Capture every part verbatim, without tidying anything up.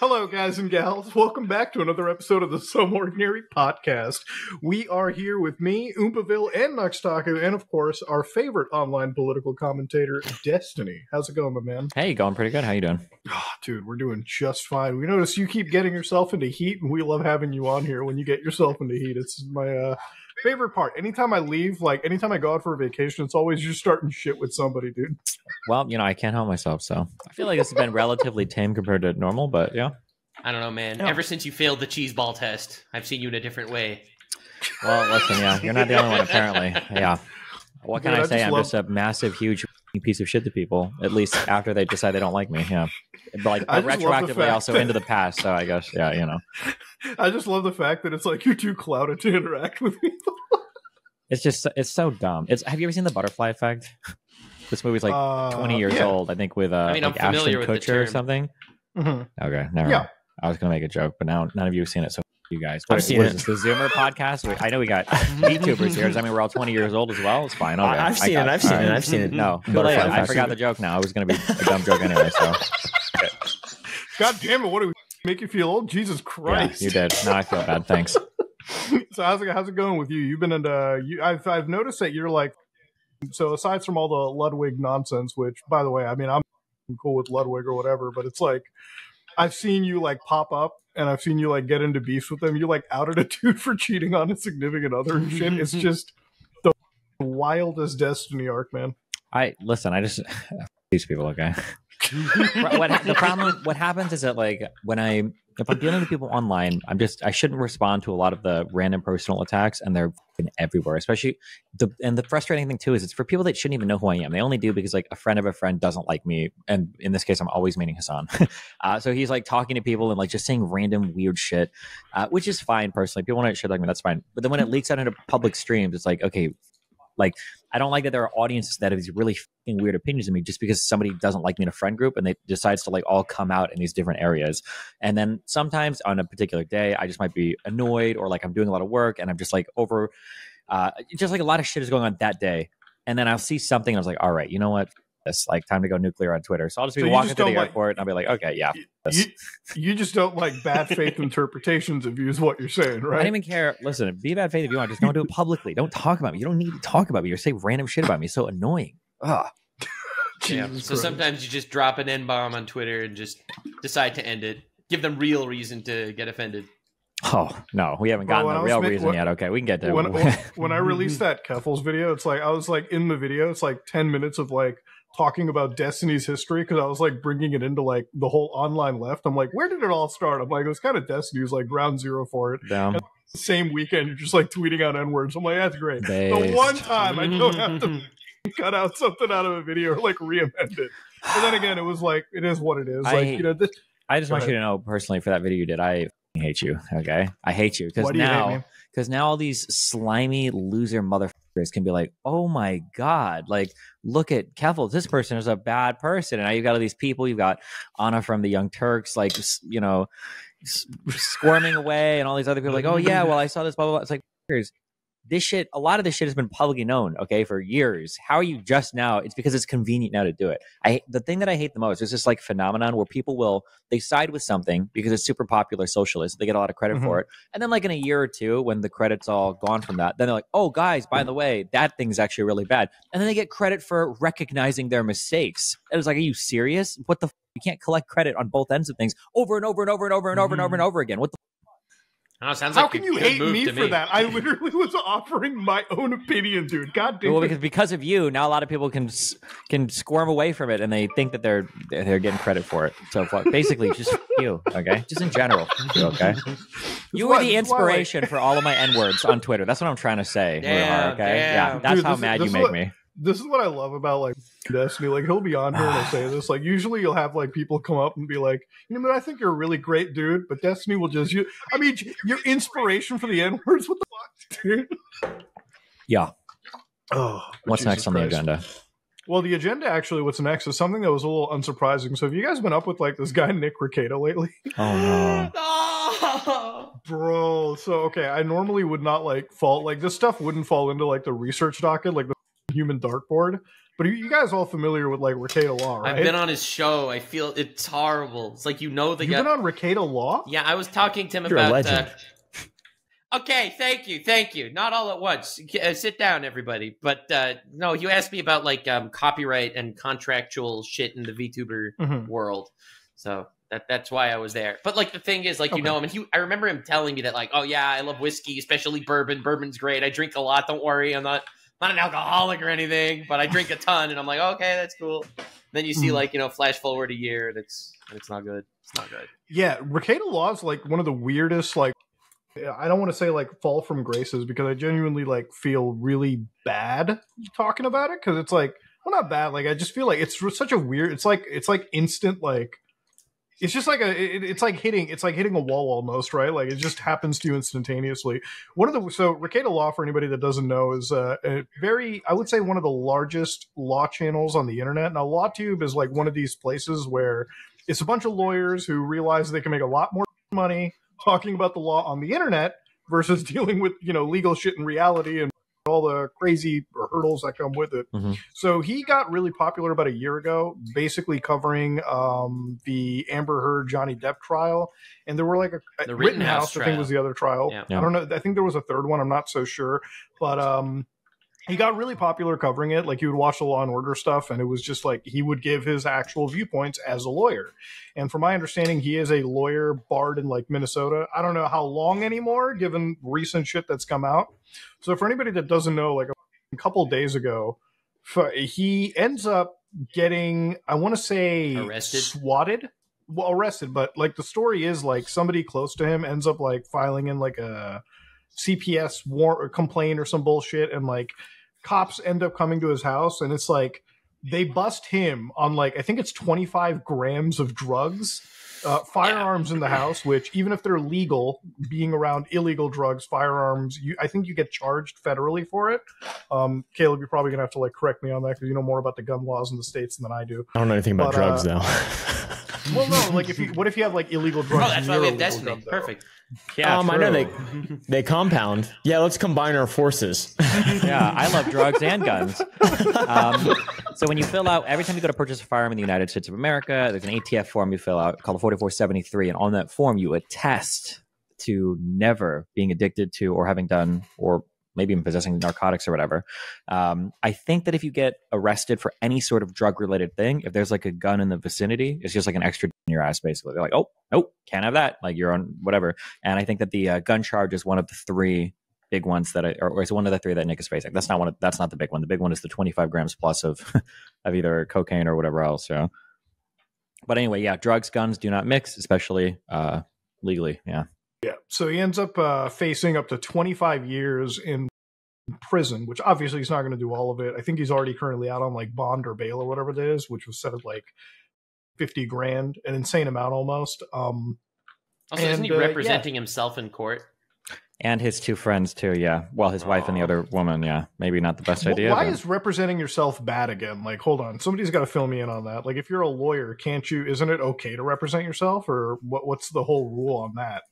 Hello, guys and gals. Welcome back to another episode of the Some Ordinary Podcast. We are here with me, Oompaville, and Nux Taku, and of course, our favorite online political commentator, Destiny. How's it going, my man? Hey, going pretty good. How you doing? Oh, dude, we're doing just fine. We notice you keep getting yourself into heat, and we love having you on here when you get yourself into heat. It's my uh, favorite part. Anytime I leave, like, anytime I go out for a vacation, it's always you're starting shit with somebody, dude. Well, you know, I can't help myself, so I feel like this has been relatively tame compared to normal, but yeah. I don't know, man. Yeah. Ever since you failed the cheese ball test, I've seen you in a different way. Well, listen, yeah, you're not the only one, apparently. Yeah. What can Dude, I say? I just I'm love... just a massive, huge piece of shit to people, at least after they decide they don't like me. Yeah. But like I retroactively also that... into the past, so I guess, yeah, you know. I just love the fact that it's like you're too clouded to interact with people. It's just, it's so dumb. It's Have you ever seen The Butterfly Effect? This movie's like uh, twenty years yeah. old, I think, with uh, I mean, like Ashton Kutcher or something. Mm-hmm. Okay, never yeah. mind. I was going to make a joke, but now none of you have seen it, so you guys. What, I've seen what it. Is this, the Zoomer podcast? Wait, I know we got YouTubers here. I mean, we're all twenty years old as well. It's fine. Okay. I've seen it. I've seen it. Right. I've seen it. No, but I, I, I forgot the joke now. It was going to be a dumb joke anyway, so. Okay. God damn it. What do we make you feel old? Jesus Christ. Yeah, you did. Now I feel bad. Thanks. So how's it, how's it going with you? You've been in uh, you, I've, I've noticed that you're like, so aside from all the Ludwig nonsense, which, by the way, I mean, I'm cool with Ludwig or whatever, but it's like, I've seen you like pop up and I've seen you like get into beefs with them. You like outed a dude for cheating on a significant other and shit. It's just the wildest Destiny arc, man. I listen, I just these people, okay. what, the problem what happens is that like when I if I'm dealing with people online, I'm just I shouldn't respond to a lot of the random personal attacks, and they're everywhere, especially the and the frustrating thing too is it's for people that shouldn't even know who I am. They only do because like a friend of a friend doesn't like me, and in this case I'm always meaning Hasan. Uh, so he's like talking to people and like just saying random weird shit, uh, which is fine personally. People want to shit like me, that's fine. But then when it leaks out into public streams, it's like, okay, like I don't like that there are audiences that have these really fucking weird opinions of me just because somebody doesn't like me in a friend group, and they decides to like all come out in these different areas. And then sometimes on a particular day, I just might be annoyed, or like I'm doing a lot of work and I'm just like over, uh, just like a lot of shit is going on that day. And then I'll see something and I was like, all right, you know what? This like time to go nuclear on Twitter. So I'll just be so walking just to the like, airport and I'll be like, okay, yeah. You, you just don't like bad faith interpretations of you is what you're saying, right? I don't even care. Listen, be bad faith if you want. Just don't do it publicly. Don't talk about me. You don't need to talk about me. You're saying random shit about me. It's so annoying. Ugh. Yeah. So Christ. Sometimes you just drop an N-bomb on Twitter and just decide to end it. Give them real reason to get offended. Oh, no, we haven't gotten well, the real making, reason when, yet. Okay, we can get there. When, when I released that Keffals video, it's like I was like in the video, it's like ten minutes of like, talking about Destiny's history, because I was like bringing it into like the whole online left. I'm like, where did it all start? I'm like, it was kind of Destiny. It was like ground zero for it. Damn. And the same weekend, you're just like tweeting out N-words. I'm like, that's great. Based. The one time I don't have to cut out something out of a video or like re-amend it. But then again, it was like, it is what it is. I, like, you know, this, I just want ahead. you to know personally for that video you did, I hate you. Okay. I hate you. Because now, because now all these slimy loser motherfuckers can be like, oh my god, like look at Keffals, this person is a bad person, and now you've got all these people, you've got Anna from The Young Turks, like, you know, squirming away, and all these other people like, oh yeah, well I saw this, blah blah blah. It's like, this shit, a lot of this shit has been publicly known, okay, for years. How are you just now? It's because it's convenient now to do it. I the thing that I hate the most is this like phenomenon where people will they side with something because it's super popular socialist. They get a lot of credit mm-hmm. for it, and then like in a year or two, when the credit's all gone from that, then they're like, oh guys, by the way, that thing's actually really bad, and then they get credit for recognizing their mistakes. It was like, are you serious? What the f? You can't collect credit on both ends of things over and over and over and over and over and over and over again. What the f? Know, How like can you hate me for me. that? I literally was offering my own opinion, dude. God damn. Well, because because of you, now a lot of people can can squirm away from it, and they think that they're they're getting credit for it. So basically, just you, okay? Just in general, okay? You were the inspiration for all of my N-words on Twitter. That's what I'm trying to say. Damn, okay? Damn. Yeah, that's dude, how this, mad this you make what, me. This is what I love about like Destiny. Like he'll be on here and he'll say this. Like usually you'll have like people come up and be like, you know, man, I think you're a really great dude, but Destiny will just you. I mean, your inspiration for the N-words. What the fuck, dude? Yeah. Oh, what's Jesus next on Christ. the agenda? Well, the agenda actually, what's next is something that was a little unsurprising. So have you guys been up with like this guy Nick Riccato lately? Oh no. Bro. So okay, I normally would not like fall like this stuff wouldn't fall into like the research docket, like the human dartboard. But are you guys all familiar with like Rekieta Law, right? I've been on his show. I feel it's horrible. It's like, you know, the You've guy. Been on Rekieta Law? Yeah, I was talking to him You're about that. Uh... Okay, thank you, thank you. Not all at once. Uh, sit down, everybody. But uh, no, you asked me about like um, copyright and contractual shit in the VTuber mm-hmm. world. So that that's why I was there. But like the thing is, like okay. you know him, and he. I remember him telling me that like, oh yeah, I love whiskey, especially bourbon. Bourbon's great. I drink a lot. Don't worry, I'm not. Not an alcoholic or anything, but I drink a ton, and I'm like, okay, that's cool. Then you see, like, you know, flash forward a year, and it's and it's not good. It's not good. Yeah, Rekieta Law is like one of the weirdest. Like, I don't want to say like fall from graces because I genuinely like feel really bad talking about it because it's like, well, not bad. Like, I just feel like it's such a weird. It's like it's like instant like. It's just like a, it, it's like hitting, it's like hitting a wall almost, right? Like it just happens to you instantaneously. One of the, so Rekieta Law, for anybody that doesn't know, is uh, a very, I would say one of the largest law channels on the internet. Now, LawTube is like one of these places where it's a bunch of lawyers who realize they can make a lot more money talking about the law on the internet versus dealing with, you know, legal shit in reality and all the crazy hurdles that come with it. Mm-hmm. So he got really popular about a year ago, basically covering um, the Amber Heard Johnny Depp trial. And there were like a, a the Rittenhouse, Rittenhouse I think was the other trial. Yeah. Yeah. I don't know. I think there was a third one. I'm not so sure. But um, he got really popular covering it. Like he would watch the Law and Order stuff. And it was just like he would give his actual viewpoints as a lawyer. And from my understanding, he is a lawyer barred in like Minnesota. I don't know how long anymore, given recent shit that's come out. So for anybody that doesn't know, like a couple days ago, he ends up getting, I want to say, arrested, swatted, well, arrested. But like the story is like somebody close to him ends up like filing in like a C P S warrant or complaint or some bullshit. And like cops end up coming to his house and it's like they bust him on like, I think it's twenty-five grams of drugs. Uh, firearms yeah. in the house, which even if they're legal, being around illegal drugs, firearms, you, I think you get charged federally for it. Um, Caleb, you're probably going to have to like correct me on that because you know more about the gun laws in the States than I do. I don't know anything about but, drugs uh, now. Well, no, like if you, what if you have like illegal drugs? Oh, that's why we have Destiny. Drug, Perfect. Yeah, um, I know they they compound. Yeah, let's combine our forces. Yeah, I love drugs and guns. Um, so when you fill out, every time you go to purchase a firearm in the United States of America, there's an A T F form you fill out called forty-four seventy-three, and on that form you attest to never being addicted to or having done or maybe even possessing narcotics or whatever. Um, I think that if you get arrested for any sort of drug-related thing, if there's like a gun in the vicinity, it's just like an extra in your ass, basically. They're like, oh, nope, can't have that. Like you're on whatever. And I think that the uh, gun charge is one of the three big ones that, I, or, or it's one of the three that Nick is facing. That's not one. Of, that's not the big one. The big one is the twenty-five grams plus of, of either cocaine or whatever else. So, but anyway, yeah, drugs, guns do not mix, especially uh, legally. Yeah. Yeah, so he ends up uh, facing up to twenty-five years in prison, which obviously he's not going to do all of it. I think he's already currently out on like bond or bail or whatever it is, which was set at like fifty grand, an insane amount almost. Um, also, and, isn't he uh, representing yeah. himself in court? And his two friends too, yeah. Well, his wife Aww. and the other woman, yeah. Maybe not the best well, idea. Why but... is representing yourself bad again? Like, hold on, somebody's got to fill me in on that. Like, if you're a lawyer, can't you? Isn't it okay to represent yourself, or what? What's the whole rule on that?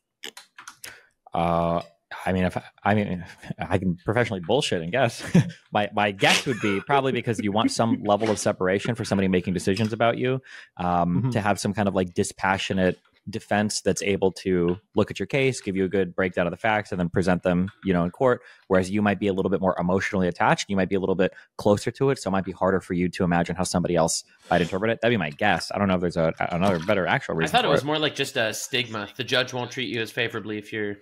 Uh, I mean, if I, I mean, I can professionally bullshit and guess. my my guess would be probably because you want some level of separation for somebody making decisions about you, um, mm-hmm. to have some kind of like dispassionate defense that's able to look at your case, give you a good breakdown of the facts, and then present them, you know, in court. Whereas you might be a little bit more emotionally attached, you might be a little bit closer to it, so it might be harder for you to imagine how somebody else might interpret it. That'd be my guess. I don't know if there's a another better actual reason. I thought it was it. more like just a stigma. The judge won't treat you as favorably if you're.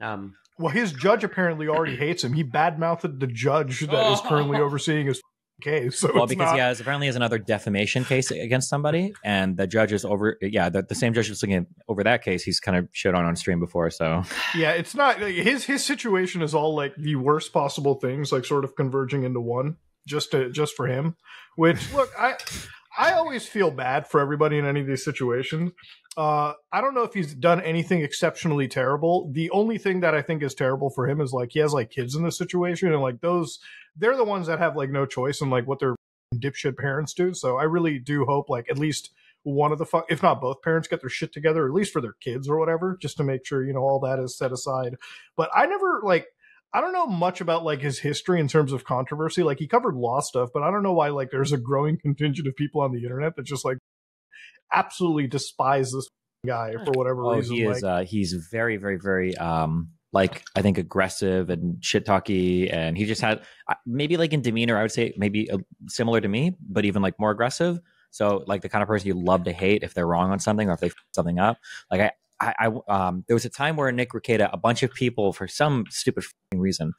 Um, well, his judge apparently already hates him. He badmouthed the judge that oh. is currently overseeing his case. So well, because not... he has apparently has another defamation case against somebody, and the judge is over. Yeah, the, the same judge is looking over that case. He's kind of shit on on stream before, so yeah, it's not like, his his situation is all like the worst possible things, like sort of converging into one just to just for him. Which look, I I always feel bad for everybody in any of these situations. Uh, I don't know if he's done anything exceptionally terrible. The only thing that I think is terrible for him is like he has like kids in this situation, and like those, they're the ones that have like no choice in like what their dipshit parents do. So I really do hope like at least one of the fuck, if not both parents, get their shit together, at least for their kids or whatever, just to make sure, you know, all that is set aside. But I never like, I don't know much about like his history in terms of controversy. Like he covered law stuff, but I don't know why like there's a growing contingent of people on the internet that just like absolutely despise this guy for whatever oh, reason. He is, like, uh, he's very, very, very, um, like I think aggressive and shit talky. And he just had maybe like in demeanor, I would say maybe uh, similar to me, but even like more aggressive. So like the kind of person you love to hate if they're wrong on something or if they f something up. Like I, I, I um, there was a time where Nick Riccato, a bunch of people for some stupid f***ing reason,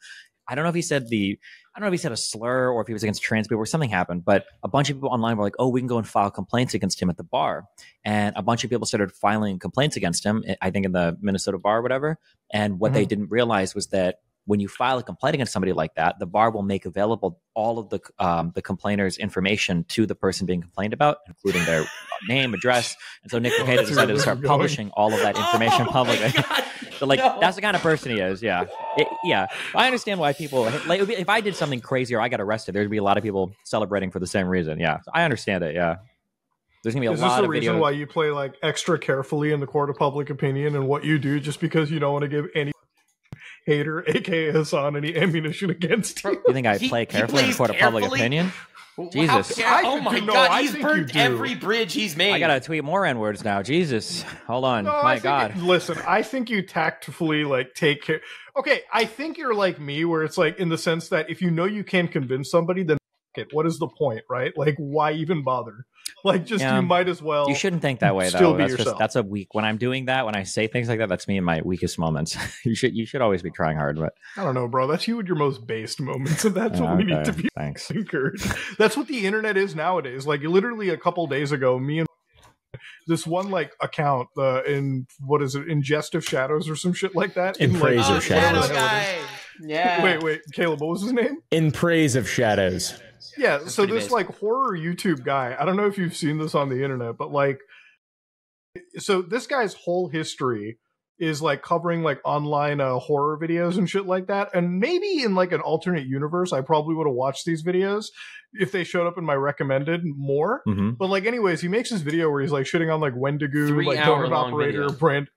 I don't know if he said the, I don't know if he said a slur or if he was against trans people or something happened, but a bunch of people online were like, oh, we can go and file complaints against him at the bar. And a bunch of people started filing complaints against him, I think in the Minnesota bar or whatever. And what mm-hmm. they didn't realize was that when you file a complaint against somebody like that, the bar will make available all of the um, the complainer's information to the person being complained about, including their name, address. And so Nick Riccato decided to start publishing all of that information oh, publicly. So like, no. That's the kind of person he is. Yeah. It, yeah. I understand why people, like, if I did something crazy or I got arrested, there'd be a lot of people celebrating for the same reason. Yeah. So I understand it. Yeah. There's going to be a is lot of Is this the reason videos. why you play like extra carefully in the court of public opinion and what you do just because you don't want to give any hater, A K A Hasan, any ammunition against you? You think I play he, carefully in court of public opinion? Jesus. How, oh my no, God, I he's burnt every bridge he's made. I got to tweet more N-words now. Jesus. Hold on. No, my God. It, listen, I think you tactfully like take care. Okay, I think you're like me where it's like in the sense that if you know you can't convince somebody, then f it. What is the point, right? Like why even bother? Like just yeah. you might as well. You shouldn't think that way though. Still be that's, yourself. Just, that's a weak. When I'm doing that, when I say things like that, that's me in my weakest moments. you should you should always be trying hard, but I don't know, bro. That's you at your most based moments, and that's oh, what we okay. need to be Thanks. encouraged. That's what the internet is nowadays. Like literally a couple days ago, me and this one like account uh, in what is it, Ingestive Shadows or some shit like that. In, in Praise like, of oh, Shadows. Shadow yeah. Wait, wait, Caleb, what was his name? In Praise of Shadows. Yeah, that's so this, amazing. like, horror YouTube guy, I don't know if you've seen this on the internet, but, like, so this guy's whole history is, like, covering, like, online uh, horror videos and shit like that, and maybe in, like, an alternate universe, I probably would have watched these videos if they showed up in my recommended more, mm-hmm. but, like, anyways, he makes this video where he's, like, shitting on, like, Wendigoon, like, Donut Operator, video. Brand...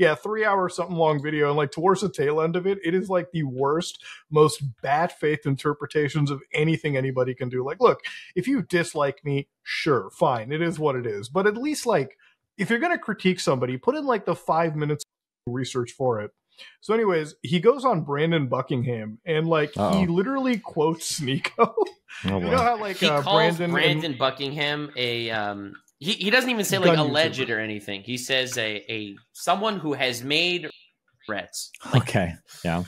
Yeah, three hour something long video. And like towards the tail end of it, it is like the worst, most bad faith interpretations of anything anybody can do. Like, look, if you dislike me, sure, fine. It is what it is. But at least like if you're going to critique somebody, put in like the five minutes of research for it. So anyways, he goes on Brandon Buckingham and like uh -oh. he literally quotes Sneako. Oh, you know how like he uh, calls Brandon, Brandon and... Buckingham a... Um... He, he doesn't even say, like, Gun alleged YouTuber. or anything. He says a, a someone who has made threats. Like, okay, yeah.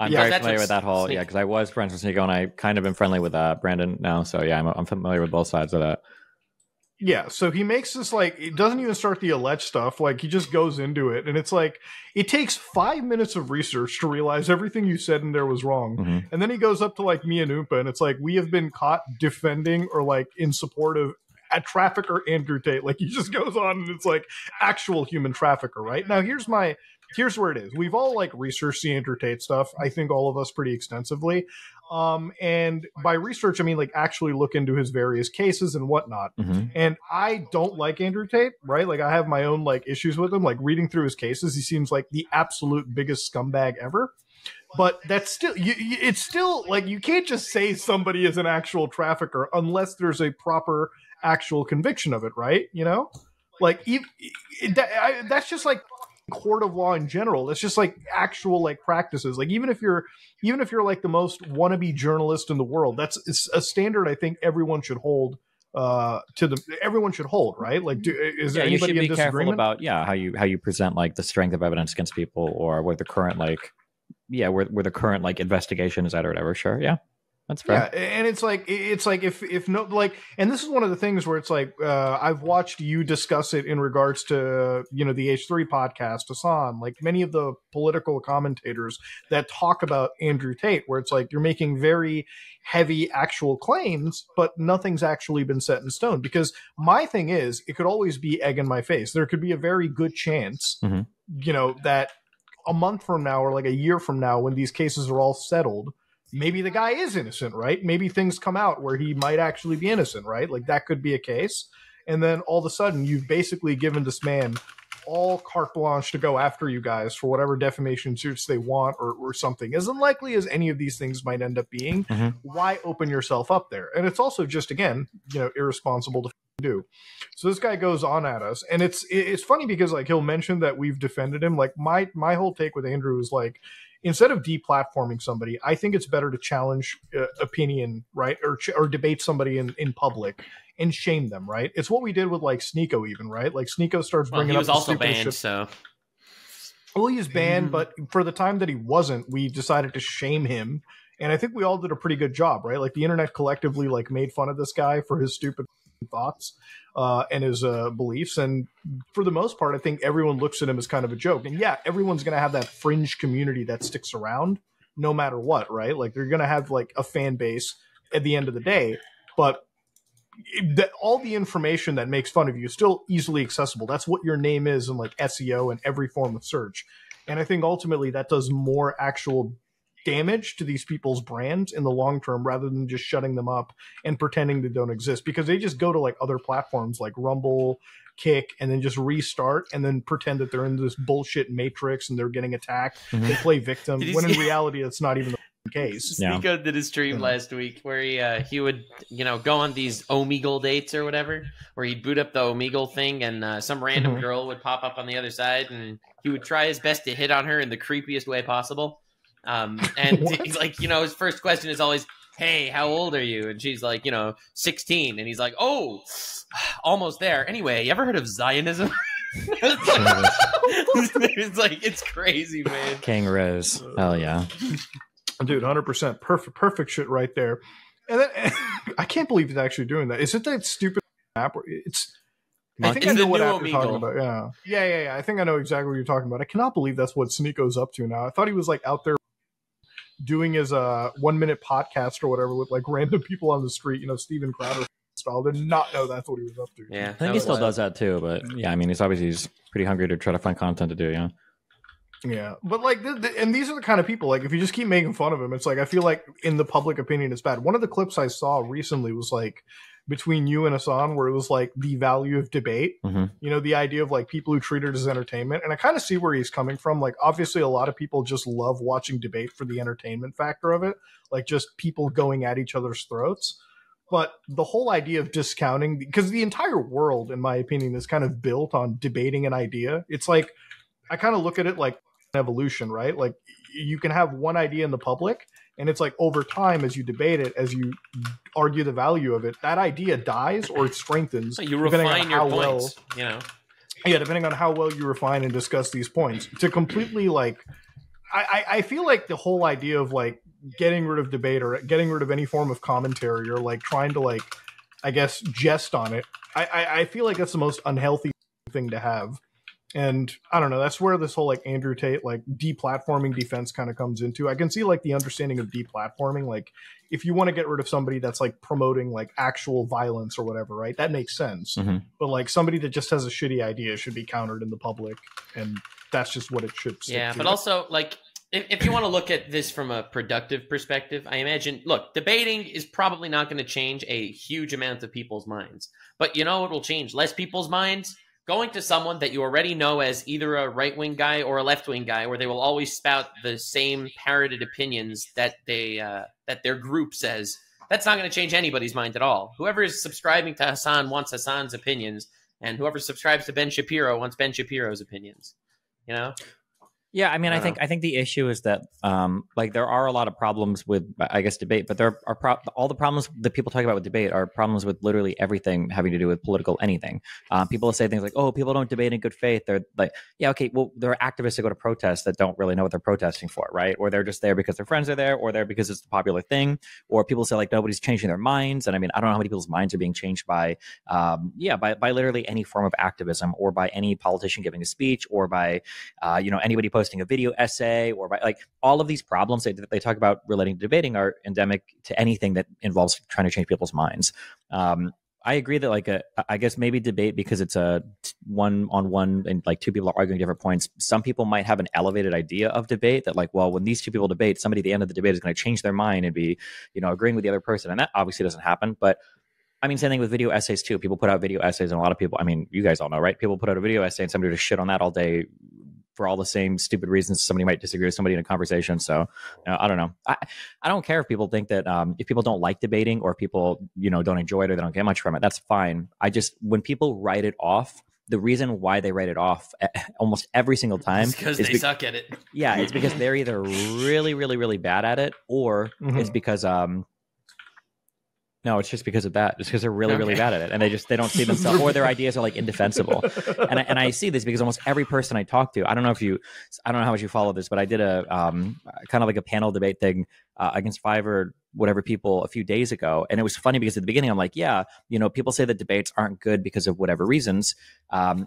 I'm yeah, very familiar with that whole, Sneako. yeah, because I was friends with Sneako, and I kind of been friendly with uh, Brandon now. So, yeah, I'm, I'm familiar with both sides of that. Yeah, so he makes this, like, it doesn't even start the alleged stuff. Like, he just goes into it, and it's like, it takes five minutes of research to realize everything you said in there was wrong. Mm-hmm. And then he goes up to, like, me and Oompa, and it's like, we have been caught defending or, like, in support of a trafficker Andrew Tate. Like he just goes on and it's like actual human trafficker, right? Now here's my here's where it is. We've all like researched the Andrew Tate stuff, I think all of us pretty extensively. Um and by research I mean like actually look into his various cases and whatnot. Mm-hmm. And I don't like Andrew Tate, right? Like I have my own like issues with him. Like reading through his cases, he seems like the absolute biggest scumbag ever. But that's still, you, you, it's still like you can't just say somebody is an actual trafficker unless there's a proper actual conviction of it, right? You know, like e e that, I, that's just like court of law in general. That's just like actual like practices. Like even if you're, even if you're like the most wannabe journalist in the world, that's it's a standard I think everyone should hold. Uh, to the everyone should hold, right? Like, do, is yeah, there anybody you should be in careful about yeah how you how you present like the strength of evidence against people or where the current like yeah where where the current like investigation is at or whatever. Sure, yeah. That's fair. Yeah, and it's like it's like if if no like, and this is one of the things where it's like uh, I've watched you discuss it in regards to you know the H three podcast, Hasan, like many of the political commentators that talk about Andrew Tate, where it's like you're making very heavy actual claims, but nothing's actually been set in stone. Because my thing is, it could always be egg in my face. There could be a very good chance, mm-hmm. you know, that a month from now or like a year from now, when these cases are all settled. Maybe the guy is innocent, right? Maybe things come out where he might actually be innocent, right? Like that could be a case. And then all of a sudden, you've basically given this man all carte blanche to go after you guys for whatever defamation suits they want, or, or something. As unlikely as any of these things might end up being, mm-hmm. why open yourself up there? And it's also just, again, you know, irresponsible to do. So this guy goes on at us, and it's it's funny because, like, he'll mention that we've defended him. Like, my my whole take with Andrew is, like, instead of deplatforming somebody, I think it's better to challenge uh, opinion, right? Or ch or debate somebody in, in public and shame them, right? It's what we did with, like, Sneako even, right? Like, Sneako starts bringing well, he was up also banned, shit. so... Well, he's banned, mm. but for the time that he wasn't, we decided to shame him. And I think we all did a pretty good job, right? Like, the internet collectively, like, made fun of this guy for his stupid thoughts uh, and his uh, beliefs. And for the most part, I think everyone looks at him as kind of a joke. And yeah, everyone's going to have that fringe community that sticks around no matter what, right? Like, they're going to have, like, a fan base at the end of the day. But that, all the information that makes fun of you is still easily accessible. That's what your name is in, like, S E O and every form of search. And I think ultimately that does more actual damage to these people's brands in the long term, rather than just shutting them up and pretending they don't exist, because they just go to, like, other platforms like Rumble, Kick, and then just restart and then pretend that they're in this bullshit matrix and they're getting attacked. Mm-hmm. They play victim when in reality it's not even the case. Sneako yeah. did his stream yeah. last week where he uh, he would, you know, go on these Omegle dates or whatever, where he'd boot up the Omegle thing and uh, some random mm-hmm. girl would pop up on the other side, and he would try his best to hit on her in the creepiest way possible. Um, and he's like, you know, his first question is always, hey, how old are you? And she's like, you know, sixteen. And he's like, oh, almost there. Anyway, you ever heard of Zionism? It's, like, it's like, it's crazy, man. Kangaroos. Hell yeah. Dude, one hundred percent. Perfect, perfect shit right there. And then, and I can't believe it's actually doing that. Isn't that stupid app? It's... I think it's I know what app you're talking about. Yeah. yeah, yeah, yeah. I think I know exactly what you're talking about. I cannot believe that's what Sneako's up to now. I thought he was, like, out there doing his uh, one-minute podcast or whatever with, like, random people on the street, you know, Steven Crowder style. Did not know that's what he was up to. Yeah, I think he still does that too, but yeah, I mean, he's obviously he's pretty hungry to try to find content to do, yeah. Yeah, but, like, th th and these are the kind of people, like, if you just keep making fun of him, it's like, I feel like in the public opinion it's bad. One of the clips I saw recently was, like, between you and Hasan, where it was, like, the value of debate, mm-hmm. you know, the idea of, like, people who treat it as entertainment. And I kind of see where he's coming from. Like, obviously a lot of people just love watching debate for the entertainment factor of it, like, just people going at each other's throats. But the whole idea of discounting, because the entire world, in my opinion, is kind of built on debating an idea. It's like, I kind of look at it like evolution, right? Like, you can have one idea in the public, and it's like, over time, as you debate it, as you argue the value of it, that idea dies or it strengthens. So you refine your points, well, you know. Yeah, depending on how well you refine and discuss these points. To completely, like, I, I feel like the whole idea of, like, getting rid of debate or getting rid of any form of commentary, or, like, trying to, like, I guess, jest on it, I, I, I feel like that's the most unhealthy thing to have. And I don't know, that's where this whole, like, Andrew Tate, like, deplatforming defense kind of comes into. I can see, like, the understanding of deplatforming. Like, if you want to get rid of somebody that's, like, promoting, like, actual violence or whatever, right? That makes sense. Mm-hmm. But, like, somebody that just has a shitty idea should be countered in the public. And that's just what it should stick yeah, to. But also, like, if, if you want to look at this from a productive perspective, I imagine, look, debating is probably not going to change a huge amount of people's minds. But you know what will change less people's minds? Going to someone that you already know as either a right-wing guy or a left-wing guy, where they will always spout the same parroted opinions that they uh, that their group says, that's not going to change anybody's mind at all. Whoever is subscribing to Hasan wants Hasan's opinions, and whoever subscribes to Ben Shapiro wants Ben Shapiro's opinions. You know? Yeah, I mean, I, I think know. I think the issue is that um, like, there are a lot of problems with, I guess, debate, but there are pro all the problems that people talk about with debate are problems with literally everything having to do with political anything. Uh, people say things like, "Oh, people don't debate in good faith." They're like, "Yeah, okay, well, there are activists that go to protests that don't really know what they're protesting for, right? Or they're just there because their friends are there, or they're because it's the popular thing." Or people say, like, "Nobody's changing their minds," and I mean, I don't know how many people's minds are being changed by, um, yeah, by by literally any form of activism, or by any politician giving a speech, or by, uh, you know, anybody posting a video essay, or by, like, all of these problems that they talk about relating to debating are endemic to anything that involves trying to change people's minds. Um, I agree that, like, a, I guess maybe debate, because it's a one on one and, like, two people are arguing different points, some people might have an elevated idea of debate that, like, well, when these two people debate, somebody at the end of the debate is going to change their mind and be, you know, agreeing with the other person. And that obviously doesn't happen, but I mean, same thing with video essays too. People put out video essays, and a lot of people, I mean, you guys all know, right? People put out a video essay, and somebody would shit on that all day for all the same stupid reasons. Somebody might disagree with somebody in a conversation. So you know, I don't know. I, I don't care if people think that um, if people don't like debating, or people, you know, don't enjoy it, or they don't get much from it, that's fine. I just, when people write it off, the reason why they write it off almost every single time is because they be- suck at it. Yeah. It's because they're either really, really, really bad at it, or mm-hmm. it's because, um, no, it's just because of that. It's because they're really, okay. really bad at it. And they just, they don't see themselves, or their ideas are like indefensible. And I, and I see this because almost every person I talk to, I don't know if you, I don't know how much you follow this, but I did a um, kind of like a panel debate thing uh, against five or whatever people a few days ago. And it was funny because at the beginning, I'm like, yeah, you know, people say that debates aren't good because of whatever reasons. Um,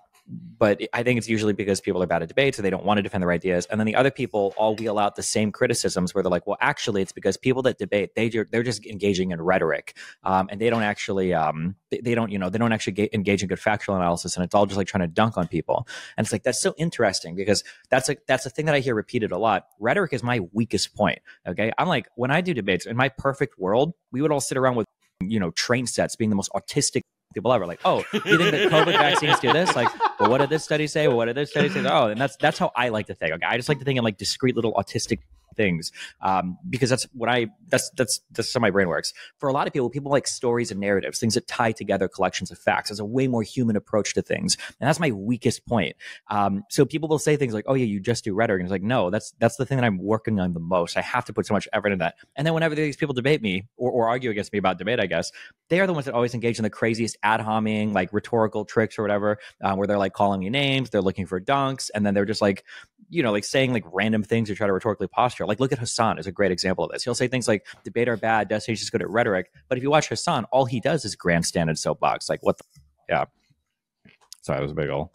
but I think it's usually because people are bad at debates, or they don't want to defend their ideas. And then the other people all wheel out the same criticisms where they're like, well, actually, it's because people that debate, they, they're just engaging in rhetoric. Um, and they don't actually, um, they, they don't, you know, they don't actually ga- engage in good factual analysis. And it's all just like trying to dunk on people. And it's like, that's so interesting, because that's like, that's the thing that I hear repeated a lot. Rhetoric is my weakest point. Okay. I'm like, when I do debates, in my perfect world, we would all sit around with, you know, train sets being the most autistic people ever. Like, oh, you think that COVID vaccines do this? Like, well, what did this study say? Well, what did this study say? Oh, and that's that's how I like to think. Okay, I just like to think in like discrete little autistic things, um, because that's what I that's that's that's how my brain works. For a lot of people, people like stories and narratives, things that tie together collections of facts. It's a way more human approach to things, and that's my weakest point. Um, so people will say things like, "Oh yeah, you just do rhetoric," and it's like, no, that's that's the thing that I'm working on the most. I have to put so much effort into that. And then whenever these people debate me or, or argue against me about debate, I guess they are the ones that always engage in the craziest ad homing, like rhetorical tricks or whatever, um, where they're like calling you names, they're looking for dunks, and then they're just like, you know, like saying like random things to try to rhetorically posture. Like, look at Hasan is a great example of this. He'll say things like, debate are bad, Destiny's just good at rhetoric. But if you watch Hasan, all he does is grandstand and soapbox. Like, what the yeah. Sorry, it was a big ol'.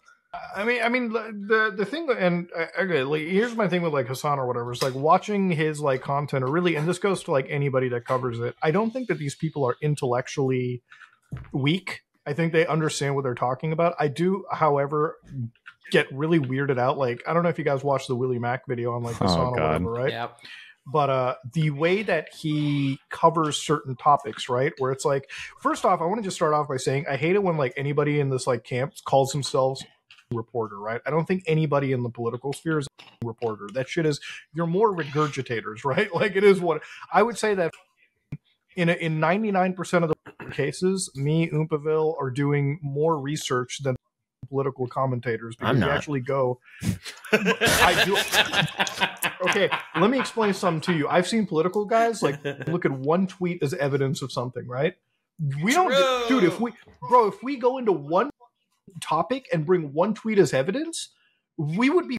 I mean, I mean, the the thing, and okay, like, here's my thing with like Hasan or whatever. It's like watching his like content, or really, and this goes to like anybody that covers it. I don't think that these people are intellectually weak. I think they understand what they're talking about. I do, however, get really weirded out. Like, I don't know if you guys watched the Willie Mack video on like the song or whatever, right? Yep. But uh, the way that he covers certain topics, right? Where it's like, first off, I want to just start off by saying I hate it when like anybody in this like camp calls themselves a reporter, right? I don't think anybody in the political sphere is a reporter. That shit is, you're more regurgitators, right? Like, it is what I would say that in a, in ninety-nine percent of the cases, me, Oompaville, are doing more research than political commentators, because you actually go I do okay let me explain something to you. I've seen political guys like look at one tweet as evidence of something, right? We don't True. dude if we bro if we go into one topic and bring one tweet as evidence, we would be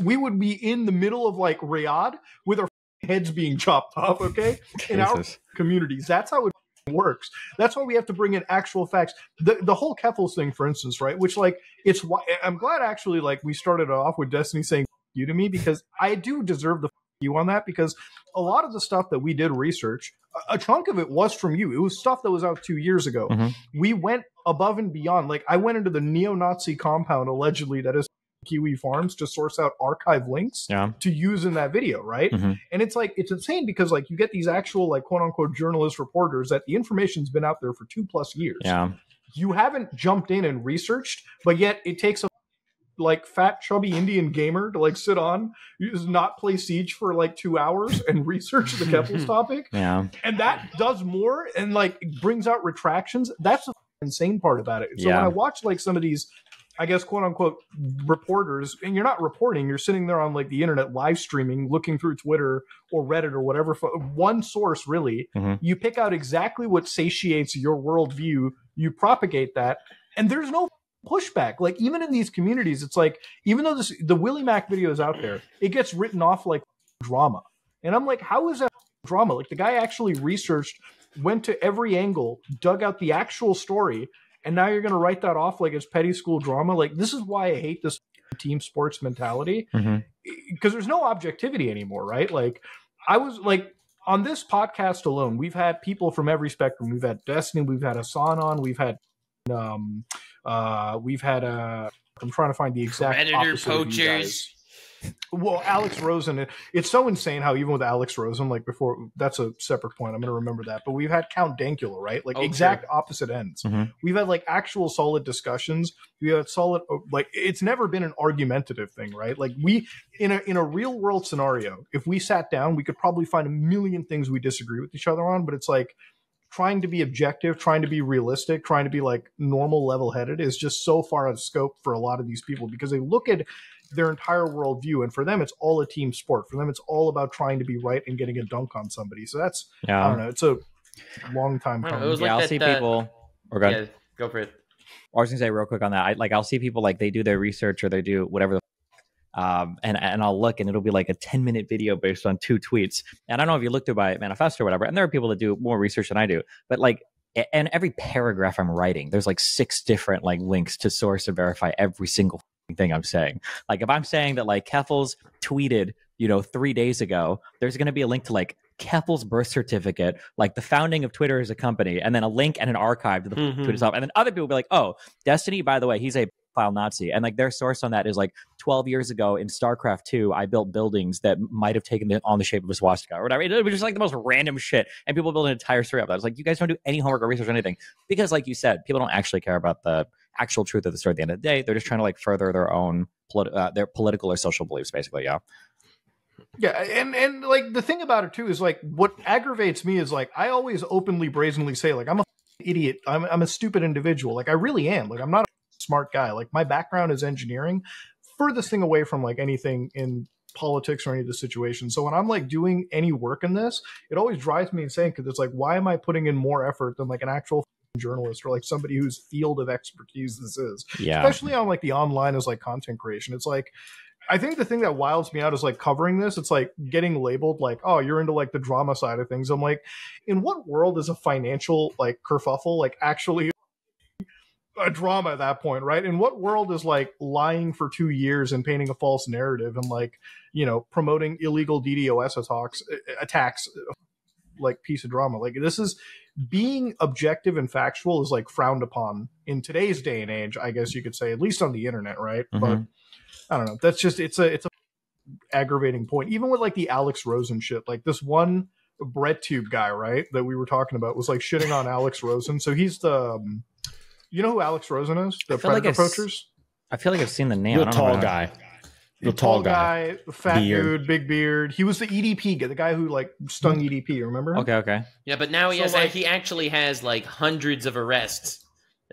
we would be in the middle of like Riyadh with our heads being chopped off, okay? Jesus. In our communities, that's how it works. That's why we have to bring in actual facts. The the whole Keffals thing, for instance, right? Which like it's why I'm glad actually like we started off with Destiny saying you to me, because I do deserve the you on that, because a lot of the stuff that we did research, a chunk of it was from you. It was stuff that was out two years ago. Mm-hmm. We went above and beyond. Like, I went into the neo-Nazi compound allegedly that is Kiwi Farms to source out archive links yeah. to use in that video, right? Mm-hmm. And it's like, it's insane because like you get these actual like quote unquote journalist reporters that the information's been out there for two plus years. Yeah. You haven't jumped in and researched, but yet it takes a like fat chubby Indian gamer to like sit on, not play Siege for like two hours and research the Keffals topic. Yeah. And that does more and like brings out retractions. That's the insane part about it. So yeah. when I watch like some of these I guess, quote unquote, reporters, and you're not reporting, you're sitting there on like the internet live streaming, looking through Twitter or Reddit or whatever, one source really, mm-hmm. you pick out exactly what satiates your worldview, you propagate that, and there's no pushback. Like, even in these communities, it's like, even though this, the Willie Mack video is out there, it gets written off like drama. And I'm like, how is that drama? Like, the guy actually researched, went to every angle, dug out the actual story, and now you're going to write that off like it's petty school drama. Like, this is why I hate this team sports mentality, because mm-hmm. there's no objectivity anymore, right? Like, I was like, on this podcast alone, we've had people from every spectrum. We've had Destiny, we've had Hasan on, we've had, um, uh, we've had, uh, I'm trying to find the exact predator poachers. Well, Alex Rosen, it's so insane how even with Alex Rosen, like before, that's a separate point. I'm going to remember that. But we've had Count Dankula, right? Like okay. exact opposite ends. Mm-hmm. We've had like actual solid discussions. We had solid, like it's never been an argumentative thing, right? Like we, in a, in a real world scenario, if we sat down, we could probably find a million things we disagree with each other on, but it's like trying to be objective, trying to be realistic, trying to be like normal level-headed is just so far out of scope for a lot of these people because they look at their entire worldview. And for them, it's all a team sport. For them, it's all about trying to be right and getting a dunk on somebody. So that's, yeah. I don't know, it's a long time. Coming. It was like yeah, I'll that, see that, people. Or go, yeah, go for it. I was gonna say real quick on that. I, like, I'll see people like they do their research or they do whatever. The Um, and, and I'll look and it'll be like a ten minute video based on two tweets. And I don't know if you looked at by Manifesto or whatever. And there are people that do more research than I do, but like, and every paragraph I'm writing, there's like six different like links to source and verify every single thing I'm saying. Like if I'm saying that like Keffals tweeted, you know, three days ago, there's going to be a link to like Keffals' birth certificate, like the founding of Twitter as a company, and then a link and an archive to the mm-hmm. Twitter itself. And then other people will be like, oh, Destiny, by the way, he's a file Nazi, and like their source on that is like twelve years ago in StarCraft two I built buildings that might have taken the, on the shape of a swastika or whatever. It was just like the most random shit, and people build an entire story up. I was like, you guys don't do any homework or research or anything, because like you said, people don't actually care about the actual truth of the story at the end of the day. They're just trying to like further their own politi uh, their political or social beliefs, basically. Yeah. Yeah, and and like the thing about it too is like what aggravates me is like I always openly, brazenly say like I'm a idiot, I'm I'm a stupid individual, like I really am, like I'm not. Smart guy. Like my background is engineering, furthest thing away from like anything in politics or any of the situation. So when I'm like doing any work in this, it always drives me insane because it's like, why am I putting in more effort than like an actual journalist or like somebody whose field of expertise this is? Yeah. Especially on like the online is like content creation. It's like, I think the thing that wilds me out is like covering this. It's like getting labeled like, oh, you're into like the drama side of things. I'm like, in what world is a financial like kerfuffle like actually a drama at that point, right? In what world is like lying for two years and painting a false narrative and like, you know, promoting illegal D dos attacks, attacks like piece of drama? Like this is being objective and factual is like frowned upon in today's day and age, I guess you could say, at least on the internet, right? Mm-hmm. But I don't know. That's just, it's a, it's a aggravating point. Even with like the Alex Rosen shit, like this one BreadTube guy, right, that we were talking about was like shitting on Alex Rosen. So he's the, um, you know who Alex Rosen is? The Predator like Poachers? I feel like I've seen the name. The tall guy. The tall guy. The fat beard. Dude, big beard. He was the E D P guy, the guy who like stung E D P, remember? Okay, okay. Yeah, but now he so has like, he actually has like hundreds of arrests.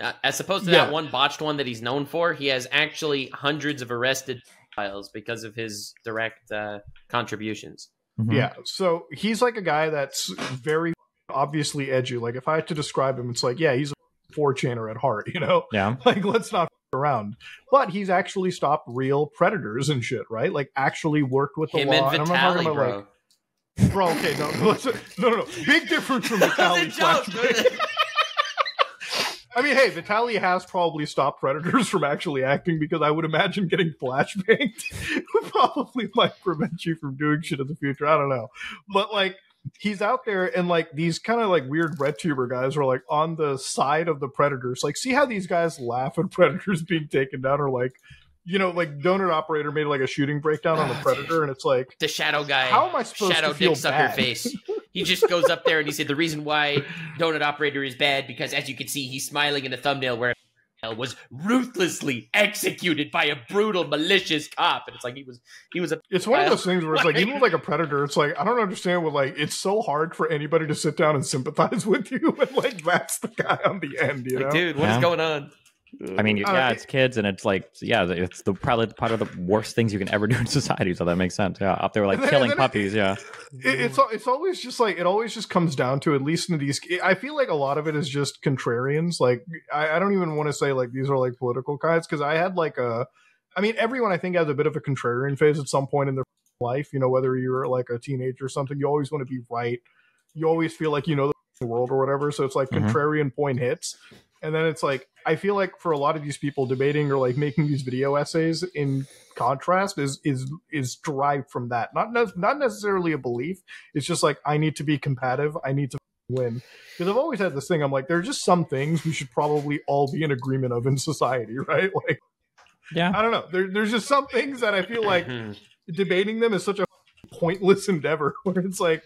Uh, as opposed to yeah. that one botched one that he's known for, he has actually hundreds of arrested files because of his direct uh, contributions. Mm-hmm. Yeah, so he's like a guy that's very obviously edgy. Like if I had to describe him, it's like, yeah, he's a four chainer at heart, you know? Yeah. Like, let's not f around. But he's actually stopped real predators and shit, right? Like, actually worked with the Him law. And Vitali, and bro. Like, bro, okay, no, no, no, no. Big difference from Vitali. I mean, hey, Vitali has probably stopped predators from actually acting because I would imagine getting flashbanged would probably, like, prevent you from doing shit in the future. I don't know. But, like, he's out there and like these kind of like weird RedTuber guys are like on the side of the predators. Like, see how these guys laugh at predators being taken down, or like, you know, like Donut Operator made like a shooting breakdown on the predator, and it's like the shadow guy. How am I supposed shadow to feel dick bad? Sucker face. He just goes up there and he said the reason why Donut Operator is bad because as you can see he's smiling in the thumbnail where was ruthlessly executed by a brutal, malicious cop, and it's like he was, he was a. It's one of those things where it's like even like a predator, it's like I don't understand what like it's so hard for anybody to sit down and sympathize with you, and like that's the guy on the end, you know? Like, dude, what's yeah. going on? I mean, yeah, uh, it's kids, and it's like yeah, it's the probably part of the worst things you can ever do in society. So that makes sense. Yeah, up there like then, killing puppies. It, yeah, it, it's it's always just like it always just comes down to at least in these. I feel like a lot of it is just contrarians. Like I, I don't even want to say like these are like political guys because I had like a, I mean everyone I think has a bit of a contrarian phase at some point in their life. You know, whether you're like a teenager or something, you always want to be right. You always feel like you know the world or whatever. So it's like mm-hmm. contrarian point hits. And then it's like, I feel like for a lot of these people debating or like making these video essays in contrast is, is, is derived from that. Not, ne not necessarily a belief. It's just like, I need to be combative. I need to win. Because I've always had this thing. I'm like, there are just some things we should probably all be in agreement of in society, right? Like Yeah. I don't know. There, there's just some things that I feel like debating them is such a pointless endeavor where it's like,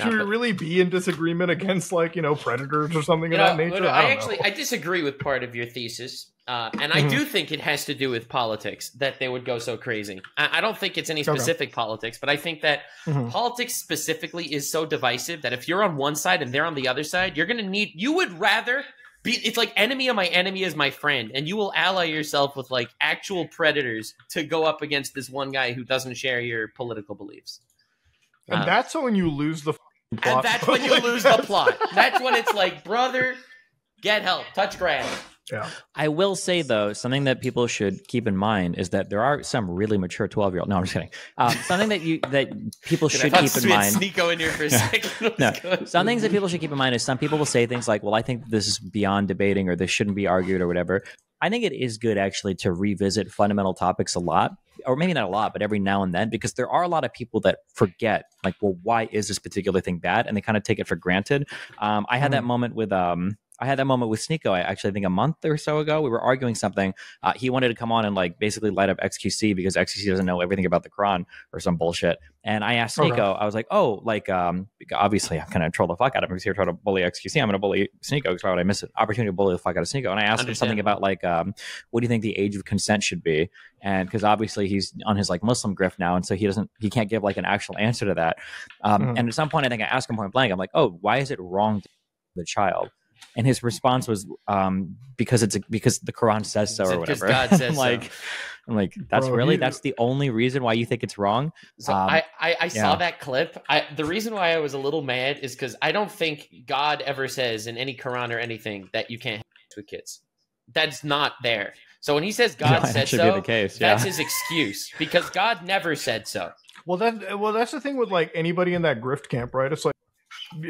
should we really be in disagreement against, like, you know, predators or something you of know, that nature? I, I actually know. I disagree with part of your thesis, uh, and I do think it has to do with politics that they would go so crazy. I, I don't think it's any specific okay. politics, but I think that mm-hmm. politics specifically is so divisive that if you're on one side and they're on the other side, you're going to need. You would rather be. It's like enemy of my enemy is my friend, and you will ally yourself with like actual predators to go up against this one guy who doesn't share your political beliefs. And um, that's when you lose the f***ing plot. And that's when you lose the plot. That's when it's like, brother, get help. Touch grass. Yeah. I will say, though, something that people should keep in mind is that there are some really mature twelve-year-olds. No, I'm just kidding. Um, something that you that people should keep in mind. Sneako in here for a second. No. Some things that people should keep in mind is some people will say things like, well, I think this is beyond debating or this shouldn't be argued or whatever. I think it is good, actually, to revisit fundamental topics a lot, or maybe not a lot, but every now and then, because there are a lot of people that forget, like, well, why is this particular thing bad? And they kind of take it for granted. Um, I had that moment with... Um, I had that moment with Sneako. I actually think a month or so ago, we were arguing something. Uh, he wanted to come on and like basically light up X Q C because X Q C doesn't know everything about the Quran or some bullshit. And I asked Sneako, okay. I was like, oh, like, um, obviously I'm going to troll the fuck out of him because you're trying to bully X Q C. I'm going to bully Sneako because why would I miss an opportunity to bully the fuck out of Sneako? And I asked Understand. him something about like, um, what do you think the age of consent should be? And because obviously he's on his like Muslim grift now. And so he doesn't, he can't give like an actual answer to that. Um, mm-hmm. And at some point, I think I asked him point blank, I'm like, oh, why is it wrong to the child? And his response was, um, because it's a, because the Quran says so, or whatever. God says I'm like, so. I'm like, that's Bro, really, you... that's the only reason why you think it's wrong. So um, I, I, I yeah. saw that clip. I, the reason why I was a little mad is because I don't think God ever says in any Quran or anything that you can't have sex with kids. That's not there. So when he says God no, said so, case, yeah. that's his excuse because God never said so. Well, that, well, that's the thing with like anybody in that grift camp, right? It's like,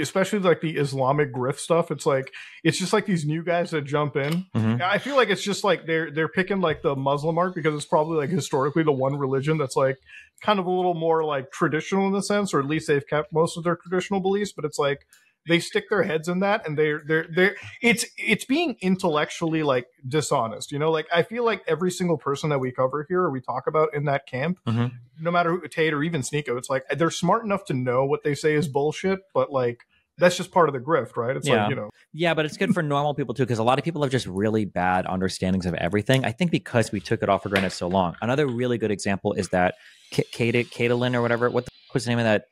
especially like the Islamic grift stuff, it's like it's just like these new guys that jump in. Mm-hmm. I feel like it's just like they're they're picking like the Muslim art because it's probably like historically the one religion that's like kind of a little more like traditional in the sense, or at least they've kept most of their traditional beliefs. But it's like they stick their heads in that, and they're they're they're it's it's being intellectually like dishonest. You know, like I feel like every single person that we cover here or we talk about in that camp. Mm-hmm. No matter who, Tate or even Sneako, it's like they're smart enough to know what they say is bullshit, but like that's just part of the grift, right? It's yeah. like, you know. Yeah, but it's good for normal people too, because a lot of people have just really bad understandings of everything. I think because we took it off for granted so long. Another really good example is that Kate, Caitlin or whatever, what the fuck was the name of that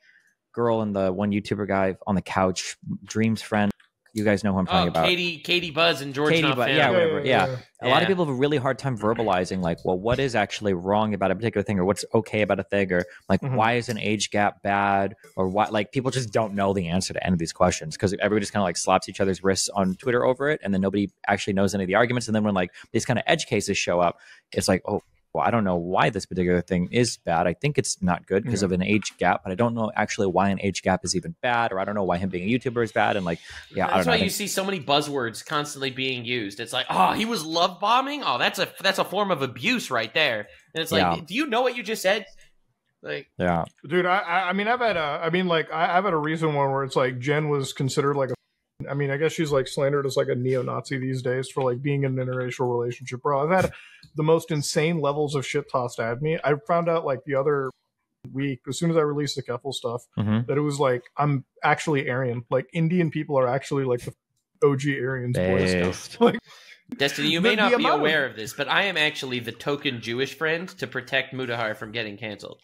girl and the one YouTuber guy on the couch, Dream's friend. You guys know who I'm talking oh, about. Katie, Katie Buzz and George Katie Buzz, yeah, whatever. Yeah. yeah, yeah. A yeah. lot of people have a really hard time verbalizing like, well, what is actually wrong about a particular thing or what's okay about a thing or like, mm-hmm. why is an age gap bad or why? Like people just don't know the answer to any of these questions because everybody just kind of like slaps each other's wrists on Twitter over it. And then nobody actually knows any of the arguments. And then when like these kind of edge cases show up, it's like, oh, well, I don't know why this particular thing is bad. I think it's not good because yeah. of an age gap, but I don't know actually why an age gap is even bad, or I don't know why him being a YouTuber is bad. And like, yeah, that's I don't why know. you see so many buzzwords constantly being used. It's like, oh, he was love bombing. Oh, that's a that's a form of abuse right there. And it's like, yeah. do you know what you just said? Like, yeah, dude. I I mean, I've had a, I mean, like, I, I've had a recent one where it's like Jen was considered like a. I mean, I guess she's like slandered as like a neo-Nazi these days for like being in an interracial relationship. Bro, I've had the most insane levels of shit tossed at me. I found out like the other week, as soon as I released the Keffals stuff, mm-hmm. that it was like, I'm actually Aryan. Like Indian people are actually like the O G Aryans. Boys. Like, Destiny, you may not be aware of this, but I am actually the token Jewish friend to protect Mudahar from getting canceled.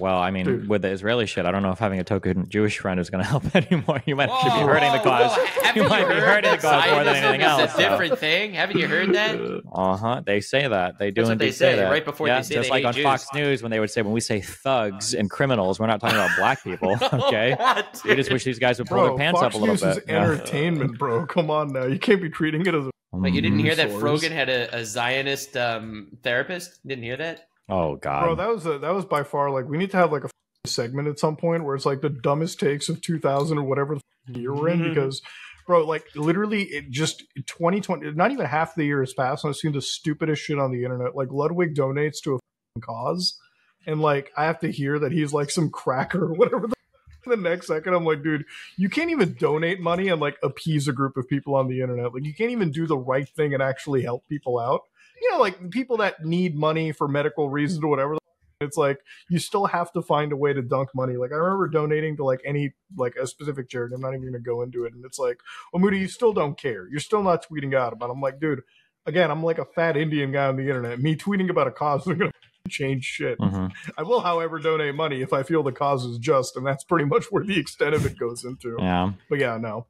Well, I mean, Dude. with the Israeli shit, I don't know if having a token Jewish friend is going to help anymore. You might whoa, actually be hurting whoa, the cause. Whoa. You, you might be hurting the cause more than anything else. It's a different so. thing. Haven't you heard that? Uh-huh. They say that. They do That's and they say, say that. Right before yeah, they say just they like on Jews. Fox News, when they would say, when we say thugs and criminals, we're not talking about black people, okay? no, we just wish these guys would pull bro, their pants Fox up a little News bit. Is yeah. entertainment, bro. Come on now. You can't be treating it as a... Like, you didn't hear that Frogan had a, a Zionist um, therapist? Didn't hear that? Oh god, bro, that was a, that was by far like we need to have like a segment at some point where it's like the dumbest takes of two thousand or whatever the year we're in because, bro, like literally it just twenty twenty, not even half the year has passed and I've seen the stupidest shit on the internet. Like Ludwig donates to a cause, and like I have to hear that he's like some cracker or whatever the the next second I'm like, dude, you can't even donate money and like appease a group of people on the internet. Like you can't even do the right thing and actually help people out. You know, like people that need money for medical reasons or whatever. It's like you still have to find a way to dunk money. Like I remember donating to like any like a specific charity. I'm not even gonna go into it. And it's like, well, Moody, you still don't care. You're still not tweeting out about it. I'm like, dude, again, I'm like a fat Indian guy on the internet. Me tweeting about a cause isn't gonna change shit. Mm-hmm. I will, however, donate money if I feel the cause is just, and that's pretty much where the extent of it goes into. Yeah. But yeah, no.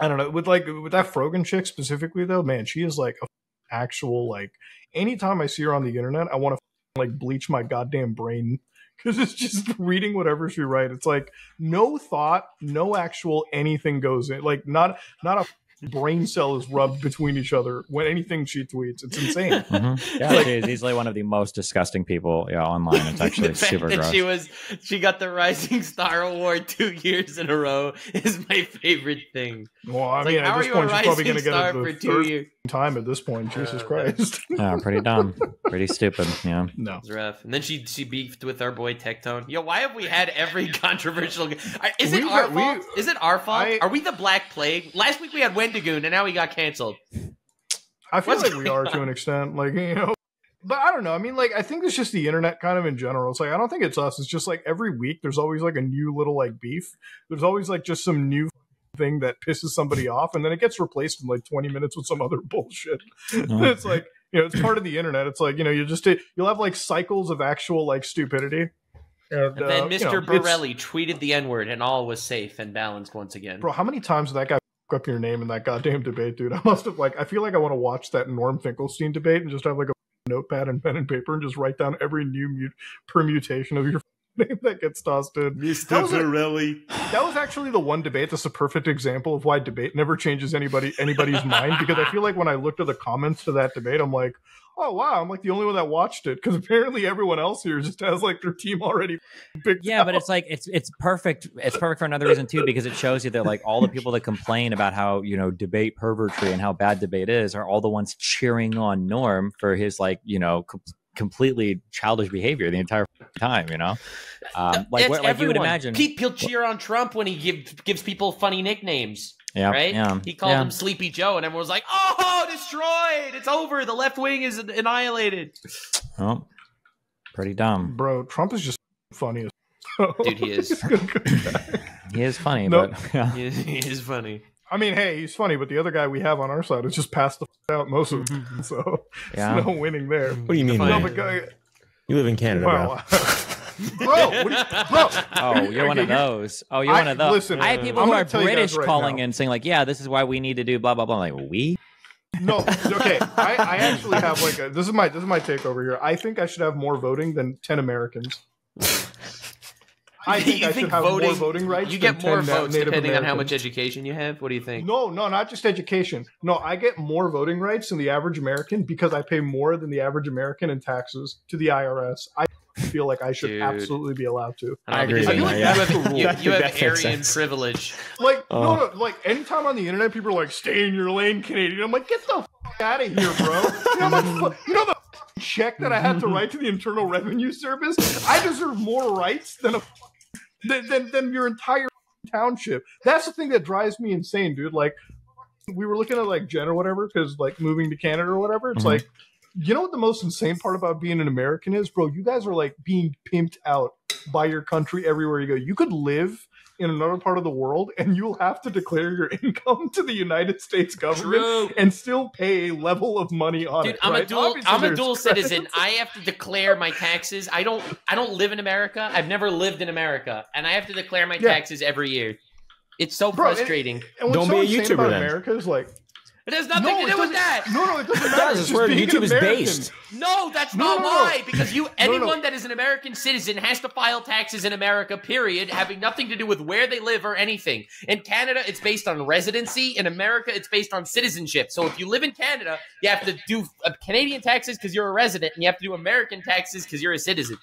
I don't know. With like with that Frogan chick specifically though, man, she is like a actual like anytime I see her on the internet, I want to like bleach my goddamn brain because it's just reading whatever she writes. It's like no thought, no actual anything goes in. Like not not a brain cell is rubbed between each other when anything she tweets. It's insane. Mm-hmm. Yeah, like, she is easily one of the most disgusting people yeah, online. It's actually the fact super that gross. She was she got the Rising Star Award two years in a row is my favorite thing. Well, I it's mean, like, at this point, she's probably going to get it for the two years. Time at this point, Jesus uh, Christ. Yeah, pretty dumb. Pretty stupid. Yeah. No. It's rough. And then she she beefed with our boy Tectone. Yo, why have we had every controversial Is it we, our we, fault? Is it our fault? I, Are we the Black Plague? Last week we had Wendigoon and now we got canceled. I feel What's like we are on? to an extent. Like, you know. But I don't know. I mean, like, I think it's just the internet kind of in general. It's like, I don't think it's us. It's just like every week there's always like a new little like beef. There's always like just some new thing that pisses somebody off and then it gets replaced in like twenty minutes with some other bullshit. Mm-hmm. It's like, you know, it's part of the internet. It's like, you know, you just you'll have like cycles of actual like stupidity. And, and then uh, Mister You know, Borelli tweeted the N-word and all was safe and balanced once again. Bro, how many times did that guy f up your name in that goddamn debate, dude? I must have like I feel like I want to watch that Norm Finkelstein debate and just have like a notepad and pen and paper and just write down every new mute permutation of your name that gets tossed in. Mister Pirelli. That was actually the one debate that's a perfect example of why debate never changes anybody anybody's mind, because I feel like when I looked at the comments to that debate, I'm like, oh wow, I'm like the only one that watched it, because apparently everyone else here just has like their team already picked yeah out. But it's like it's it's perfect it's perfect for another reason too, because it shows you that like all the people that complain about how, you know, debate pervertry and how bad debate is are all the ones cheering on Norm for his like, you know, completely childish behavior the entire time, you know? Um, like, what, like you would imagine. Pete, he'll cheer on Trump when he give, gives people funny nicknames, yeah, right? Yeah, he called yeah. him Sleepy Joe, and everyone was like, oh, destroyed! It's over! The left wing is annihilated. Oh, pretty dumb. Bro, Trump is just funny as dude, he is. He is funny, nope. but... Yeah. He, is, he is funny. I mean, hey, he's funny, but the other guy we have on our side is just passed the f out most of them, so yeah. there's no winning there. What do you mean? No, but guy, you live in Canada, well, bro. bro, what you, bro. Oh, you're one of those. Oh, you're I, one of those. Listen, I have people I'm who are British right calling now. in saying like, yeah, this is why we need to do blah, blah, blah. I'm like, we? No, okay. I, I actually have like a, this is my this is my take over here. I think I should have more voting than ten Americans. I think you I think should have voting, more voting rights. You get more votes Native depending Americans. on how much education you have. What do you think? No, no, not just education. No, I get more voting rights than the average American because I pay more than the average American in taxes to the I R S. I feel like I should Dude. absolutely be allowed to. I, I agree. I feel like yeah. that's the rule. You, you have Aryan privilege. Like oh. no, no, like anytime on the internet, people are like, "Stay in your lane, Canadian." I'm like, "Get the f out of here, bro." You know the you know the check that I had to write to the Internal Revenue Service. I deserve more rights than a. Than, than, than your entire township. That's the thing that drives me insane, dude. Like, we were looking at, like, Jen or whatever, because, like, moving to Canada or whatever. It's mm-hmm. like, you know what the most insane part about being an American is? Bro, you guys are, like, being pimped out by your country everywhere you go. You could live in another part of the world, and you'll have to declare your income to the United States government True. and still pay a level of money on Dude, it. I'm right? a dual, I'm a dual citizen. I have to declare my taxes. I don't, I don't live in America. I've never lived in America, and I have to declare my yeah. taxes every year. It's so Bro, frustrating. And, and don't be a YouTuber. America is like. It has nothing no, to do with that. No, no, it doesn't matter. It's just where YouTube is based. No, that's no, not no, why. No. Because you, anyone no, no. that is an American citizen has to file taxes in America, period, having nothing to do with where they live or anything. In Canada, it's based on residency. In America, it's based on citizenship. So if you live in Canada, you have to do Canadian taxes because you're a resident, and you have to do American taxes because you're a citizen.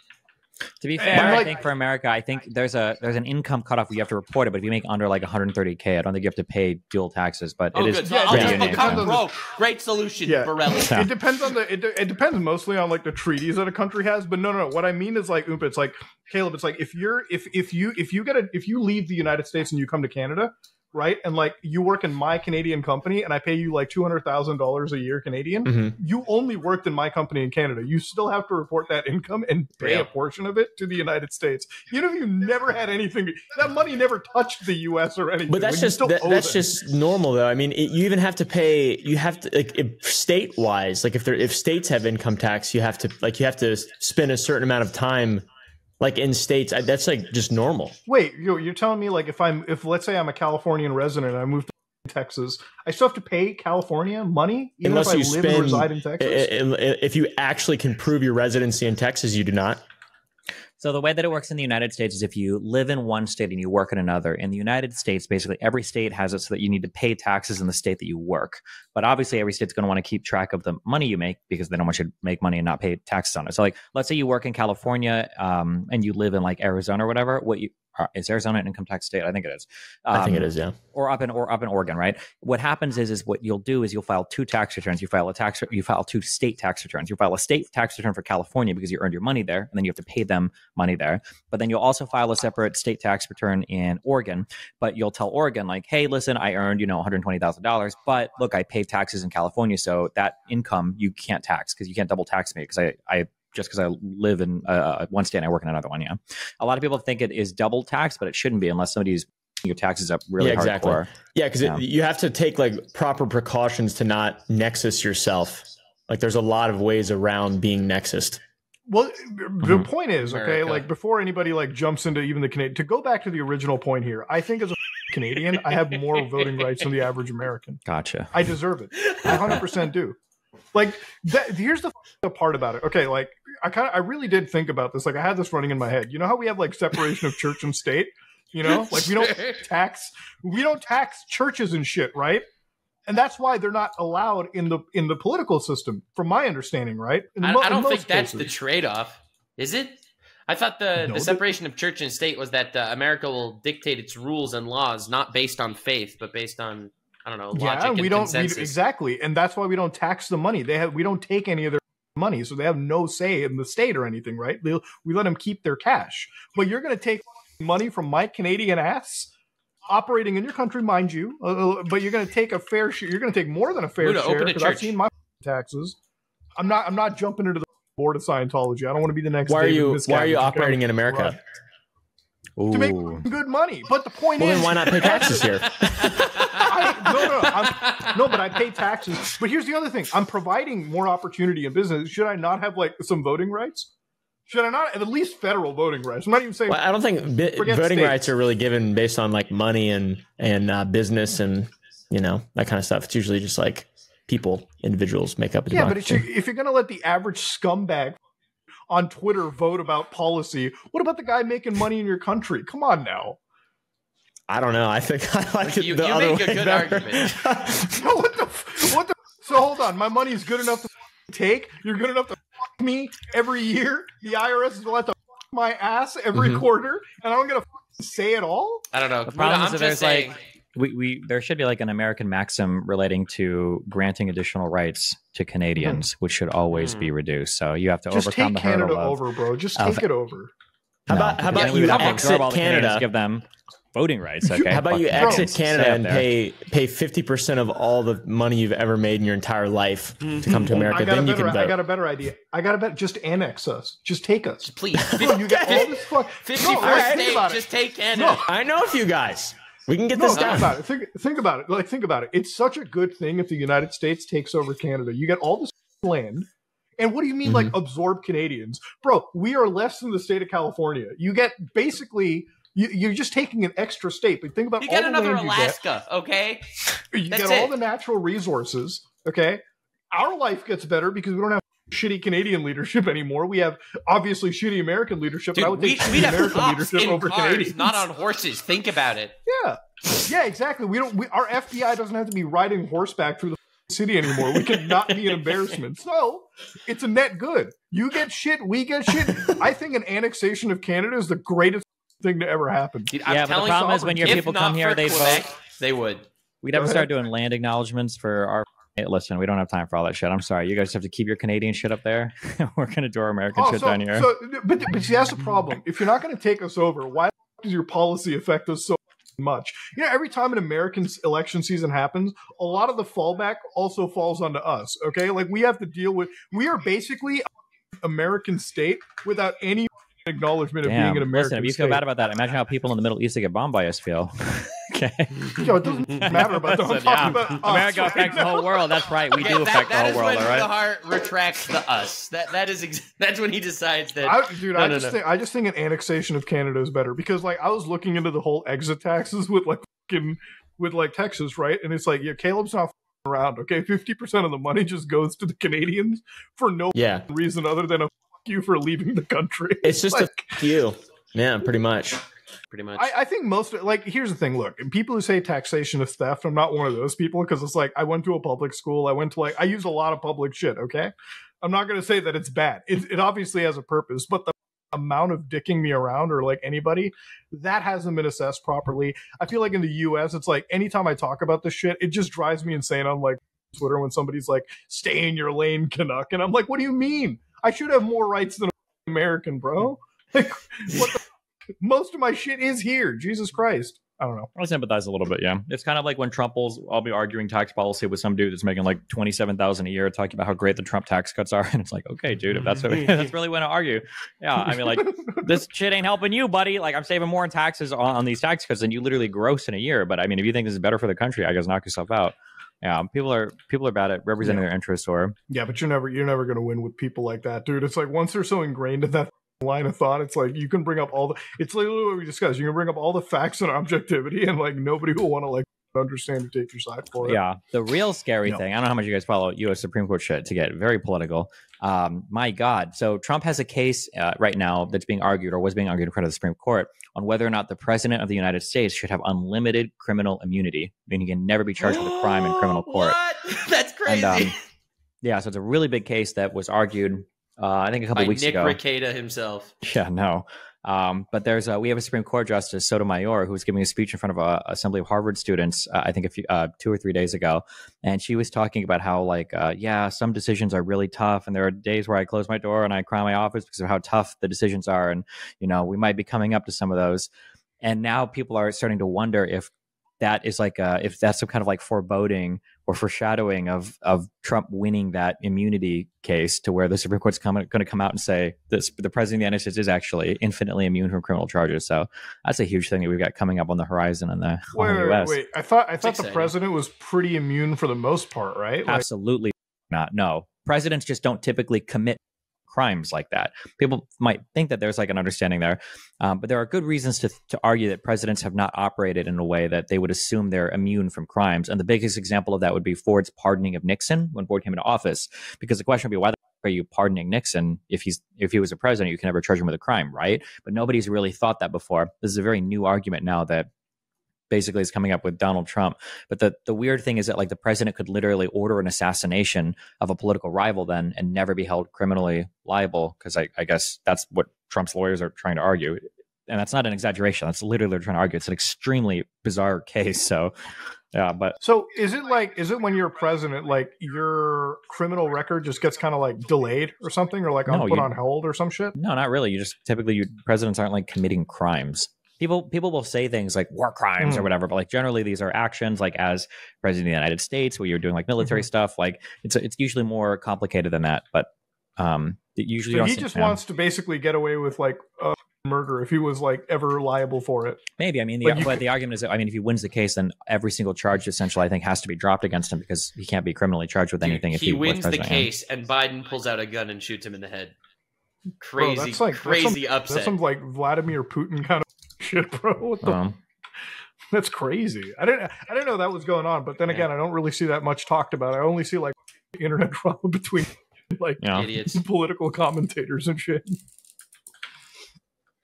To be fair, like, I think for America, I think there's a there's an income cutoff where you have to report it. But if you make under like one hundred thirty K, I don't think you have to pay dual taxes. But oh, it is yeah, pretty unique. Bro, great solution, yeah. Borelli. So. It depends on the it, it depends mostly on like the treaties that a country has. But no, no, no. What I mean is like, Oompa, it's like Caleb. It's like if you're if if you if you get a if you leave the United States and you come to Canada, right, and like you work in my Canadian company, and I pay you like two hundred thousand dollars a year Canadian. Mm-hmm. You only worked in my company in Canada. You still have to report that income and pay yeah. a portion of it to the United States. You know, you never had anything. That money never touched the U S or anything. But that's just that, that's them. just normal, though. I mean, it, you even have to pay. You have to like if, state wise, like if there if states have income tax, you have to like you have to spend a certain amount of time. Like in states, I, that's like just normal. Wait, you're, you're telling me like if I'm, if let's say I'm a Californian resident and I moved to Texas, I still have to pay California money? Even Unless if I you live spend, and reside in Texas? If you actually can prove your residency in Texas, you do not. So the way that it works in the United States is if you live in one state and you work in another, in the United States, basically every state has it so that you need to pay taxes in the state that you work. But obviously every state's going to want to keep track of the money you make because they don't want you to make money and not pay taxes on it. So like, let's say you work in California um, and you live in like Arizona or whatever. What you uh, is Arizona an income tax state? I think it is. Um, I think it is, yeah. Or up in or up in Oregon, right? What happens is is what you'll do is you'll file two tax returns. You file a tax you file two state tax returns. You file a state tax return for California because you earned your money there, and then you have to pay them money there. But then you'll also file a separate state tax return in Oregon, but you'll tell Oregon like, hey, listen, I earned, you know, one hundred twenty thousand dollars, but look, I paid taxes in California. So that income you can't tax because you can't double tax me because I, I just because I live in uh, one state and I work in another one. Yeah. A lot of people think it is double tax, but it shouldn't be unless somebody's your taxes up really yeah, exactly. hardcore. Yeah. Cause yeah. It, you have to take like proper precautions to not nexus yourself. Like there's a lot of ways around being nexused. Well, the point is, okay, America. like before anybody like jumps into even the Canadian, to go back to the original point here, I think as a Canadian, I have more voting rights than the average American. Gotcha. I deserve it. I one hundred percent do. Like, that, here's the part about it. Okay, like I kind of, I really did think about this. Like I had this running in my head. You know how we have like separation of church and state? You know, like we don't tax, we don't tax churches and shit, right? And that's why they're not allowed in the in the political system, from my understanding, right? In I, I don't think that's cases. the trade-off, is it? I thought the, no, the separation of church and state was that uh, America will dictate its rules and laws, not based on faith, but based on, I don't know, logic yeah, and we don't, consensus. We, exactly, and that's why we don't tax the money. They have, we don't take any of their money, so they have no say in the state or anything, right? They'll, we let them keep their cash. But you're going to take money from my Canadian ass? Operating in your country, mind you, uh, but you're going to take a fair share. You're going to take more than a fair Luda, share because I've seen my taxes. I'm not. I'm not jumping into the board of Scientology. I don't want to be the next. Why are you? Why are you operating in America? Ooh. To make good money. But the point well, is, then why not pay taxes here? I, no, no, I'm, no. But I pay taxes. But here's the other thing: I'm providing more opportunity in business. Should I not have like some voting rights? Should I not have at least federal voting rights? I'm not even saying. Well, I don't think voting states. rights are really given based on like money and and uh, business and you know that kind of stuff. It's usually just like people, individuals make up. A yeah, democracy. But if you're, if you're gonna let the average scumbag on Twitter vote about policy, what about the guy making money in your country? Come on now. I don't know. I think I like you, it the you other make way a good better. argument. no, what the what the? So hold on, my money's good enough to take. You're good enough to. Me every year, the I R S is allowed to f my ass every mm-hmm. quarter, and I don't get to f say it all. I don't know. The problem is there's saying. like we we there should be like an American maxim relating to granting additional rights to Canadians, mm. which should always mm. be reduced. So you have to just overcome take the Canada hurdle over, of, bro. Just take of, it over. How no, about how about you exit Canada? Give them voting rights. Okay. How about you exit bro, Canada and there. pay pay fifty percent of all the money you've ever made in your entire life mm-hmm. to come to America? Then better, you can vote. I got a better idea. I got a better. Just annex us. Just take us, please. Bro, you got all this fuck. Fifty percent. No, just take Canada. No. I know a few guys. We can get no, this done. Think about it. Think, think about it. Like think about it. It's such a good thing if the United States takes over Canada. You get all this land. And what do you mean, mm-hmm. like absorb Canadians, bro? We are less than the state of California. You get basically. You, you're just taking an extra state, but think about you all get the another land Alaska, you get. okay? You That's get all it. the natural resources, okay? Our life gets better because we don't have shitty Canadian leadership anymore. We have obviously shitty American leadership. Dude, but I would we, take shitty American leadership over cars, Canadians, not on horses. Think about it. Yeah, yeah, exactly. We don't. We, our F B I doesn't have to be riding horseback through the City anymore. We cannot be an embarrassment. So it's a net good. You get shit, we get shit. I think an annexation of Canada is the greatest thing to ever happen. Dude, yeah, but the problem is when your people come here, they Quebec, vote. They would. We'd have to start doing land acknowledgements for our... Hey, listen, we don't have time for all that shit. I'm sorry. You guys have to keep your Canadian shit up there. We're going to do our American oh, shit so, down here. So, but, but see, that's the problem. If you're not going to take us over, why does your policy affect us so much? You know, every time an American election season happens, a lot of the fallback also falls onto us, okay? Like, we have to deal with... We are basically an American state without any acknowledgement of Damn. being an American Listen, if you feel state. bad about that, imagine how people in the Middle East that get bombed by us feel. Okay. Yo, it doesn't matter about the whole so, yeah. about America right affects now. the whole world. That's right. We yeah, do that, affect that the whole world. All right. The heart retracts the us. That that is that's when he decides that. I, dude, no, I no, just no. think I just think an annexation of Canada is better because, like, I was looking into the whole exit taxes with like fucking, with like Texas, right? And it's like, yeah, Caleb's not fucking around. Okay, fifty percent of the money just goes to the Canadians for no yeah. reason other than a fuck you for leaving the country. It's just like, a fuck you. Yeah, pretty much. Pretty much. I, I think most of, like, here's the thing. Look, people who say taxation is theft, I'm not one of those people because it's like I went to a public school. I went to like I used a lot of public shit. OK, I'm not going to say that it's bad. It, it obviously has a purpose. But the amount of dicking me around or like anybody that hasn't been assessed properly. I feel like in the U S, it's like anytime I talk about this shit, it just drives me insane on like Twitter when somebody's like, stay in your lane, Canuck. And I'm like, what do you mean? I should have more rights than an American, bro. Like, what the most of my shit is here. Jesus Christ. I don't know. I sympathize a little bit, yeah. It's kind of like when Trumples, I'll be arguing tax policy with some dude that's making like twenty-seven thousand dollars a year talking about how great the Trump tax cuts are. And it's like, okay, dude, if that's what we, that's really when I argue. Yeah, I mean, like, this shit ain't helping you, buddy. Like, I'm saving more in taxes on, on these tax cuts than you literally gross in a year. But I mean, if you think this is better for the country, I guess knock yourself out. Yeah, people are people are bad at representing yeah. their interests or... Yeah, but you're never, you're never going to win with people like that, dude. It's like once they're so ingrained in that line of thought, it's like you can bring up all the it's literally what we discussed. You can bring up all the facts and objectivity and like nobody will want to like understand or take your side for it. Yeah, the real scary no. thing, I don't know how much you guys follow U S Supreme Court shit to get very political. Um my god, so Trump has a case uh, right now that's being argued or was being argued in front of the Supreme Court on whether or not the president of the United States should have unlimited criminal immunity, meaning he can never be charged with a crime in criminal court. What? That's crazy. And, um, yeah, so it's a really big case that was argued Uh, I think a couple By weeks Nick ago. Nick Riccato himself. Yeah, no. Um, but there's a, we have a Supreme Court Justice Sotomayor who was giving a speech in front of a assembly of Harvard students. Uh, I think a few, uh, two or three days ago, and she was talking about how like uh, yeah, some decisions are really tough, and there are days where I close my door and I cry in my office because of how tough the decisions are, and you know we might be coming up to some of those. And now people are starting to wonder if that is like a, if that's some kind of like foreboding or foreshadowing of of Trump winning that immunity case to where the Supreme Court's going to come out and say this, the president of the United States is actually infinitely immune from criminal charges. So that's a huge thing that we've got coming up on the horizon in the, wait, on the U S. Wait, wait. I thought, I thought the president was pretty immune for the most part, right? Like Absolutely not. No. Presidents just don't typically commit crimes like that. People might think that there's like an understanding there, um, but there are good reasons to, to argue that presidents have not operated in a way that they would assume they're immune from crimes. And the biggest example of that would be Ford's pardoning of Nixon when Ford came into office, because the question would be, why the fuck are you pardoning Nixon? If he's if he was a president, you can never charge him with a crime, right? But nobody's really thought that before. This is a very new argument now that basically is coming up with Donald Trump. But the, the weird thing is that like the president could literally order an assassination of a political rival then and never be held criminally liable, because I, I guess that's what Trump's lawyers are trying to argue. And that's not an exaggeration. That's literally trying to argue. It's an extremely bizarre case. So, yeah, but so is it like, is it when you're president, like your criminal record just gets kind of like delayed or something, or like no, put you, on hold or some shit? No, not really. You just typically you presidents aren't like committing crimes. People, people will say things like war crimes mm. or whatever, but like generally these are actions like as president of the United States where you're doing like military mm-hmm. stuff. Like it's it's usually more complicated than that, but um, it usually so he just down. wants to basically get away with like uh, murder if he was like ever liable for it. Maybe I mean, the, but, but the argument is that, I mean, if he wins the case, then every single charge essentially I think has to be dropped against him because he can't be criminally charged with anything. Dude, if he, he wins the case and Biden pulls out a gun and shoots him in the head, crazy, Bro, that's like, crazy that's some, upset. That's some like Vladimir Putin kind of. Shit, bro. What the um, that's crazy. I didn't I didn't know that was going on, but then yeah. again, I don't really see that much talked about. I only see like internet drama between like yeah. idiots, political commentators and shit.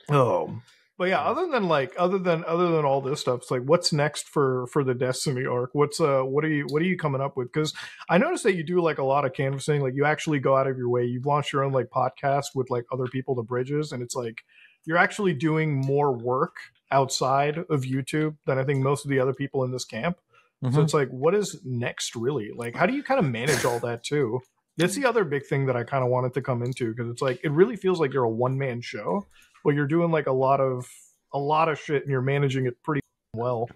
Oh. But yeah, other than like, other than other than all this stuff, it's like, what's next for for the Destiny arc? What's uh, what are you what are you coming up with? Because I noticed that you do like a lot of canvassing. Like, you actually go out of your way. You've launched your own like podcast with like other people, The Bridges, and it's like you're actually doing more work outside of YouTube than I think most of the other people in this camp. Mm-hmm. So it's like, what is next, really? Like, how do you kind of manage all that too? That's the other big thing that I kind of wanted to come into, because it's like, it really feels like you're a one man show, but you're doing like a lot of a lot of shit and you're managing it pretty well.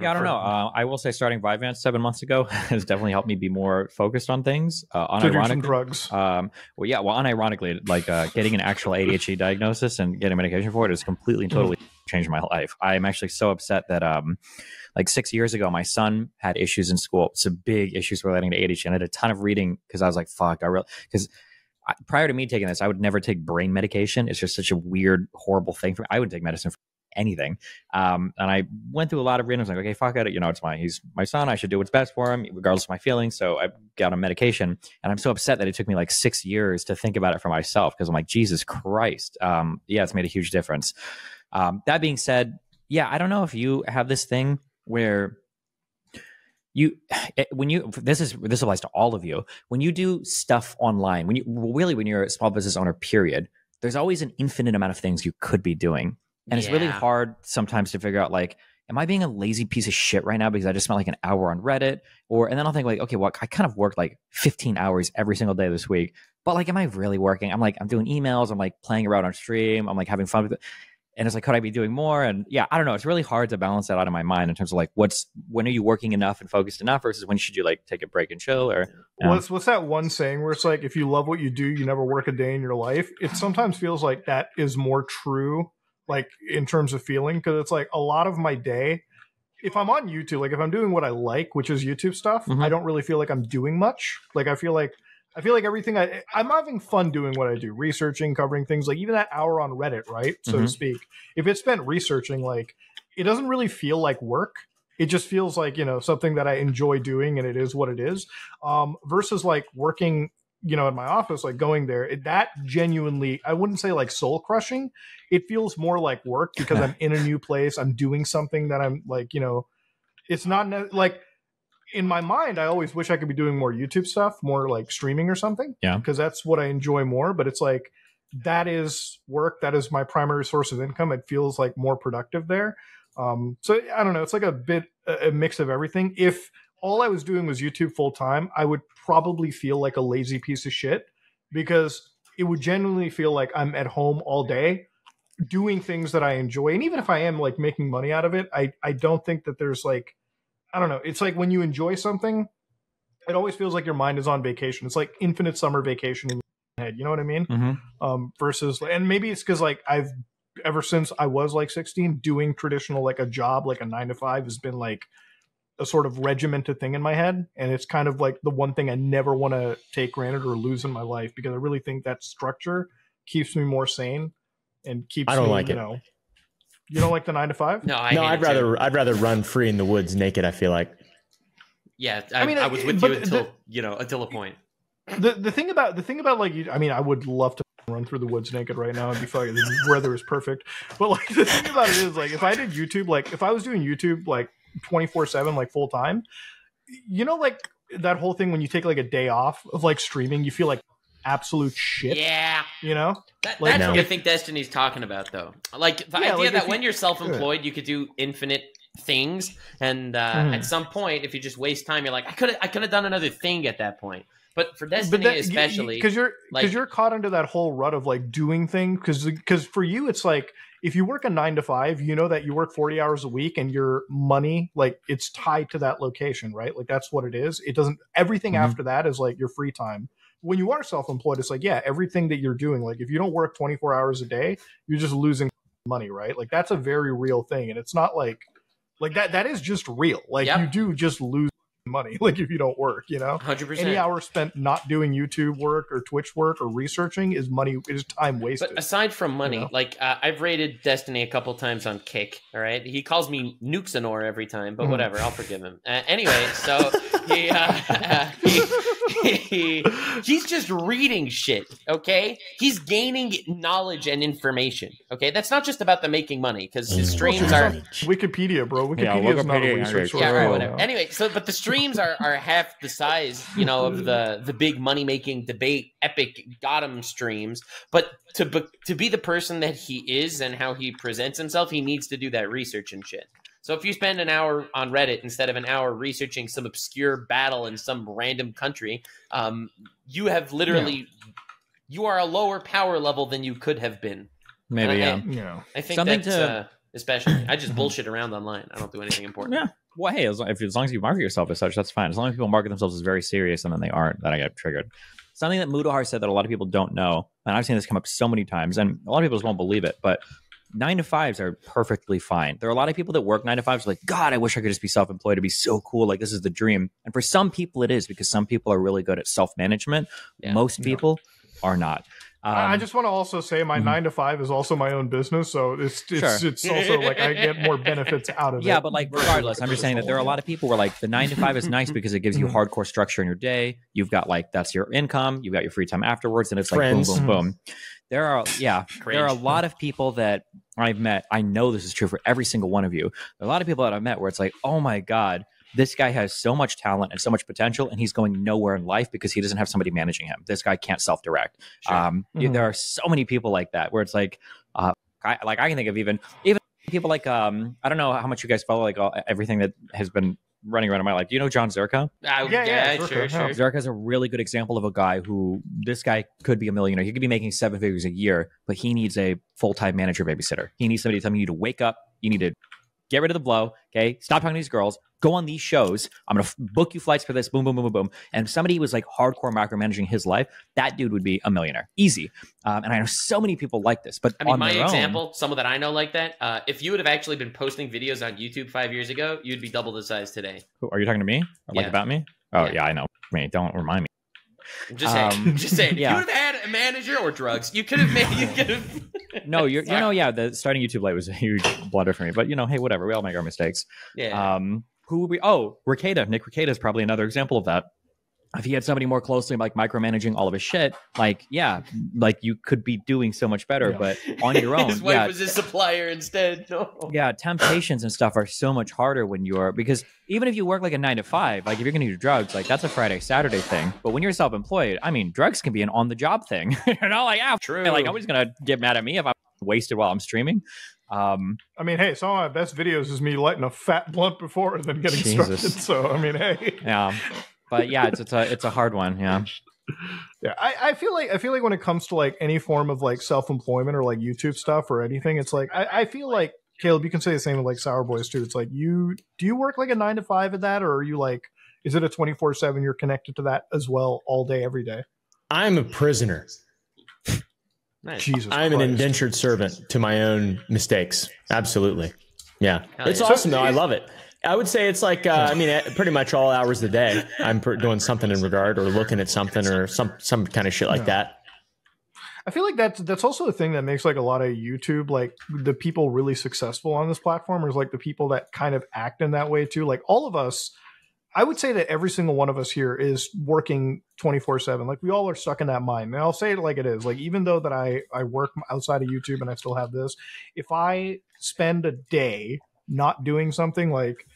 Yeah, I don't know. Uh, I will say, starting Vyvanse seven months ago has definitely helped me be more focused on things. Uh, on ironic drugs. Um, well, yeah. Well, unironically, like uh, getting an actual A D H D diagnosis and getting medication for it has completely and totally changed my life. I'm actually so upset that um, like six years ago, my son had issues in school. It's a big issues relating to A D H D. And I did a ton of reading because I was like, fuck, I really, because prior to me taking this, I would never take brain medication. It's just such a weird, horrible thing for me. I wouldn't take medicine for anything. Um, and I went through a lot of reading. I was like, okay, fuck it. You know, it's my, he's my son. I should do what's best for him, regardless of my feelings. So I got on medication, and I'm so upset that it took me like six years to think about it for myself. Cause I'm like, Jesus Christ. Um, yeah, it's made a huge difference. Um, that being said, yeah, I don't know if you have this thing where you, it, when you, this is, this applies to all of you. When you do stuff online, when you really, when you're a small business owner, period, there's always an infinite amount of things you could be doing. And yeah. It's really hard sometimes to figure out, like, am I being a lazy piece of shit right now because I just spent like an hour on Reddit? Or, and then I'll think like, okay, well, I kind of worked like fifteen hours every single day this week, but like, am I really working? I'm like, I'm doing emails. I'm like playing around on stream. I'm like having fun with it. And it's like, could I be doing more? And yeah, I don't know. It's really hard to balance that out of my mind in terms of like, what's, when are you working enough and focused enough versus when should you like take a break and chill? Or um. what's, what's that one saying where it's like, if you love what you do, you never work a day in your life. It sometimes feels like that is more true, like in terms of feeling, because it's like a lot of my day, if I'm on YouTube, like if I'm doing what I like, which is YouTube stuff, mm-hmm. I don't really feel like I'm doing much. Like, I feel like, I feel like everything I, I'm having fun doing what I do, researching, covering things, like even that hour on Reddit, right? So mm-hmm. to speak, if it's spent researching, like it doesn't really feel like work. It just feels like, you know, something that I enjoy doing and it is what it is, um, versus like working, you know, in my office, like going there, it, that genuinely, I wouldn't say like soul crushing. It feels more like work because I'm in a new place. I'm doing something that I'm like, you know, it's not like, in my mind, I always wish I could be doing more YouTube stuff, more like streaming or something. Yeah. Because that's what I enjoy more. But it's like, that is work. That is my primary source of income. It feels like more productive there. Um, so I don't know. It's like a bit, a mix of everything. If all I was doing was YouTube full time, I would probably feel like a lazy piece of shit because it would genuinely feel like I'm at home all day doing things that I enjoy. And even if I am like making money out of it, I, I don't think that there's like, I don't know. It's like when you enjoy something, it always feels like your mind is on vacation. It's like infinite summer vacation in your head. You know what I mean? Mm-hmm. Um, versus, and maybe it's because like I've, ever since I was like sixteen, doing traditional, like a job, like a nine to five has been like a sort of regimented thing in my head. And it's kind of like the one thing I never want to take granted or lose in my life, because I really think that structure keeps me more sane and keeps I don't me, like you it. know. You don't like the nine to five? No, I no, I'd rather too. I'd rather run free in the woods naked. I feel like. Yeah, I, I mean, I was with you until the, you know until a point. The the thing about the thing about like you, I mean, I would love to run through the woods naked right now and be fucking. The weather is perfect, but like the thing about it is like if I did YouTube, like if I was doing YouTube like twenty four seven, like full time, you know, like that whole thing when you take like a day off of like streaming, you feel like absolute shit. Yeah, you know. That, like, that's no. what I think Destiny's talking about, though. Like the yeah, idea like that you, when you're self-employed, yeah. you could do infinite things, and uh, mm. at some point, if you just waste time, you're like, I could, I could have done another thing at that point. But for Destiny, but that, especially, because you're because like, you're caught into that whole rut of like doing things. Because because for you, it's like if you work a nine to five, you know that you work forty hours a week, and your money, like it's tied to that location, right? Like that's what it is. It doesn't. Everything mm-hmm. after that is like your free time. When you are self-employed, it's like, yeah, everything that you're doing, like if you don't work twenty-four hours a day, you're just losing money, right? Like that's a very real thing. And it's not like, like that, that is just real. Like yep. you do just lose money, like, if you don't work, you know, one hundred percent. Any hour spent not doing YouTube work or Twitch work or researching is money, is time wasted. But aside from money, you know? Like, uh, I've rated Destiny a couple times on Kick. All right, he calls me Nuxanor every time, but mm. whatever, I'll forgive him. Uh, anyway, so he, uh, uh, he, he he's just reading shit. Okay, he's gaining knowledge and information. Okay, that's not just about the making money, because his streams well, are Wikipedia, bro. Wikipedia yeah, is Wikipedia not a research. Yeah, right, whatever. Yeah. Anyway, so but the stream. Streams are, are half the size, you know, of the the big money making debate epic Gotham streams. But to be, to be the person that he is and how he presents himself, he needs to do that research and shit. So if you spend an hour on Reddit instead of an hour researching some obscure battle in some random country, um, you have literally yeah. you are a lower power level than you could have been. Maybe yeah. I, yeah. I think something that's to... uh, especially. I just bullshit around online. I don't do anything important. Yeah. Well, hey, as long, if, as long as you market yourself as such, that's fine. As long as people market themselves as very serious and then they aren't, then I get triggered. Something that Mudahar said that a lot of people don't know, and I've seen this come up so many times, and a lot of people just won't believe it, but nine to fives are perfectly fine. There are a lot of people that work nine to fives like, God, I wish I could just be self-employed. It'd be so cool. Like, this is the dream. And for some people, it is, because some people are really good at self-management. Yeah. Most people yeah. are not. Um, I just want to also say my mm-hmm. nine to five is also my own business, so it's it's, sure. it's also like I get more benefits out of yeah, it. Yeah, but like regardless, I'm just saying that there are a lot of people where like the nine to five is nice because it gives you hardcore structure in your day. You've got like that's your income. You've got your free time afterwards, and it's Friends. like boom, boom, boom. There are yeah, Cringe. there are a lot of people that I've met. I know this is true for every single one of you. There are a lot of people that I've met where it's like, oh my God, this guy has so much talent and so much potential, and he's going nowhere in life because he doesn't have somebody managing him. This guy can't self-direct. Sure. Um, mm-hmm. There are so many people like that where it's like, uh, I, like I can think of even even people like um, I don't know how much you guys follow like all, everything that has been running around in my life. Do you know John Zerka? Uh, yeah, yeah, yeah Zerka, sure, sure. Zerka is a really good example of a guy who this guy could be a millionaire. He could be making seven figures a year, but he needs a full-time manager babysitter. He needs somebody to tell him you need to wake up. You need to get rid of the blow. Okay, stop talking to these girls. Go on these shows. I'm gonna book you flights for this. Boom, boom, boom, boom, boom. And if somebody was like hardcore micromanaging his life, that dude would be a millionaire, easy. Um, and I know so many people like this. But I mean, on my example, own, someone that I know like that. Uh, if you would have actually been posting videos on YouTube five years ago, you'd be double the size today. Who, are you talking to me? Or yeah. like about me? Oh yeah, yeah I know me. Don't remind me. I'm just saying. Um, just saying. Yeah. If you would have had a manager or drugs, you could have made. You could have. no, you're, you know, yeah. The starting YouTube Lite was a huge blunder for me, but you know, hey, whatever. We all make our mistakes. Yeah. Um, who would be? Oh, Rekieta. Nick Riccato is probably another example of that. If he had somebody more closely like micromanaging all of his shit, like yeah, like you could be doing so much better, yeah. but on your own. His wife yeah. was his supplier instead. No. Yeah, temptations and stuff are so much harder when you're because even if you work like a nine to five, like if you're gonna do drugs, like that's a Friday, Saturday thing. But when you're self-employed, I mean, drugs can be an on-the-job thing. You're not like, ah, true. Like I'm just gonna get mad at me if I'm wasted while I'm streaming. Um, I mean, hey, some of my best videos is me lighting a fat blunt before and then getting started. So I mean, hey, yeah. But yeah, it's, it's a it's a hard one. Yeah, yeah. I, I feel like I feel like when it comes to like any form of like self-employment or like YouTube stuff or anything, it's like I, I feel like Caleb, you can say the same with like Sour Boys too. It's like you do you work like a nine to five at that, or are you like is it a twenty-four seven? You're connected to that as well all day every day. I'm a prisoner. Nice. Jesus, I'm Christ. An indentured servant to my own mistakes. Absolutely. Yeah, Hell it's yeah. awesome though. I love it. I would say it's like, uh, I mean, pretty much all hours of the day, I'm per- doing something in regard or looking at something or some some kind of shit like yeah. that. I feel like that's, that's also a thing that makes like a lot of YouTube, like the people really successful on this platform is like the people that kind of act in that way too. Like all of us, I would say that every single one of us here is working twenty-four seven. Like we all are stuck in that mind. And I'll say it like it is. Like even though that I, I work outside of YouTube and I still have this, if I spend a day not doing something like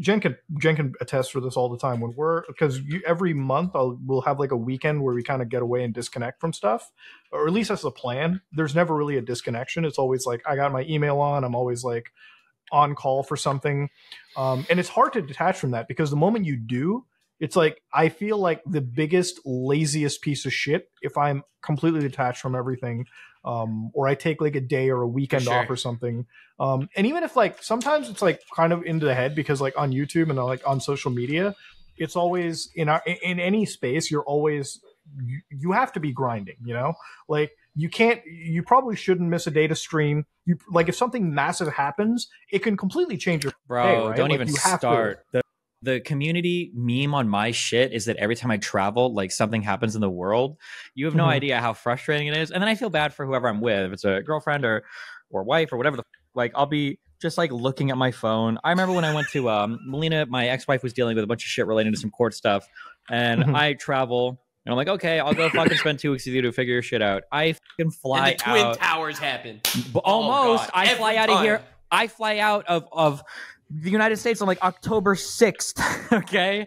Jen can, Jen can attest for this all the time when we're because you, every month I'll, we'll have like a weekend where we kind of get away and disconnect from stuff, or at least that's the plan. There's never really a disconnection. It's always like I got my email on. I'm always like on call for something, um, and it's hard to detach from that because the moment you do, it's like I feel like the biggest laziest piece of shit if I'm completely detached from everything. Um, or I take like a day or a weekend sure. off or something. Um, and even if like, sometimes it's like kind of into the head because like on YouTube and like on social media, it's always in our, in any space, you're always, you, you have to be grinding, you know, like you can't, you probably shouldn't miss a day to stream. You like, if something massive happens, it can completely change your Bro, day, right? Don't like, even start. To, the the community meme on my shit is that every time I travel, like something happens in the world. You have no mm-hmm. idea how frustrating it is. And then I feel bad for whoever I'm with. If it's a girlfriend or, or wife or whatever, the like I'll be just like looking at my phone. I remember when I went to um, Melina, my ex-wife was dealing with a bunch of shit related to some court stuff. And mm-hmm. I travel and I'm like, okay, I'll go fucking spend two weeks with you to figure your shit out. I fucking fly and the Twin out. Towers happen. Almost. Oh, I Every fly out of time. here. I fly out of, of the United States on like October sixth. Okay.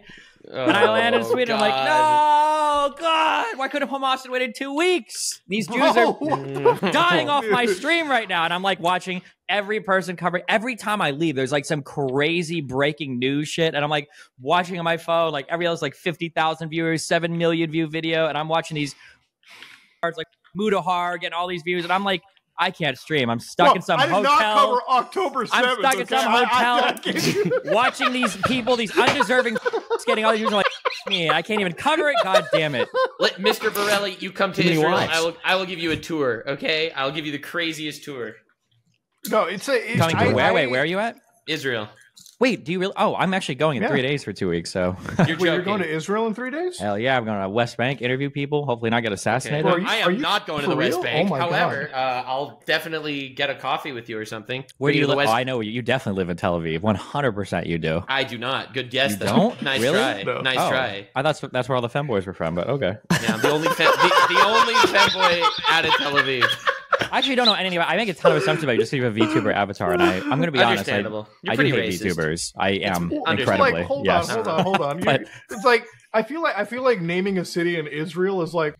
Oh, and I land in Sweden. God. I'm like, no, God, why couldn't Hamas have waited two weeks? These Jews Bro, are dying off my stream right now. And I'm like watching every person covering. Every time I leave, there's like some crazy breaking news shit. And I'm like watching on my phone, like every other's like fifty thousand viewers, seven million view video. And I'm watching these cards like Mudahar getting all these views. And I'm like, I can't stream. I'm stuck Bro, in some I hotel. I did not cover October seventh. I'm stuck okay? in some hotel I, I, I watching these people, these undeserving getting all these views. Like, me, I can't even cover it. God damn it. Let Mister Borelli, you come to Israel. I will, I will give you a tour, okay? I'll give you the craziest tour. No, it's a... It's, Coming to I, where? I, Wait, where are you at? Israel. Wait, do you really? Oh, I'm actually going in yeah. three days for two weeks, so... You're, Wait, you're going to Israel in three days? Hell yeah, I'm going to West Bank, interview people, hopefully not get assassinated. Okay. Well, I am not going to the real? West Bank. Oh However, uh, I'll definitely get a coffee with you or something. Where do you, you live? West... Oh, I know, you definitely live in Tel Aviv. one hundred percent you do. I do not. Good guess, you though. Don't? Nice really? try. No. Nice oh. try. I thought that's where all the femboys were from, but okay. Yeah, I'm the only, fem the, the only femboy out of Tel Aviv. I actually don't know anything about. I make a ton of assumptions about you just because you have a VTuber avatar, and I, I'm going to be honest. I, I do hate racist. VTubers. I am it's, incredibly. Like, hold yes. on, hold on, hold on. But, it's like I feel like I feel like naming a city in Israel is like.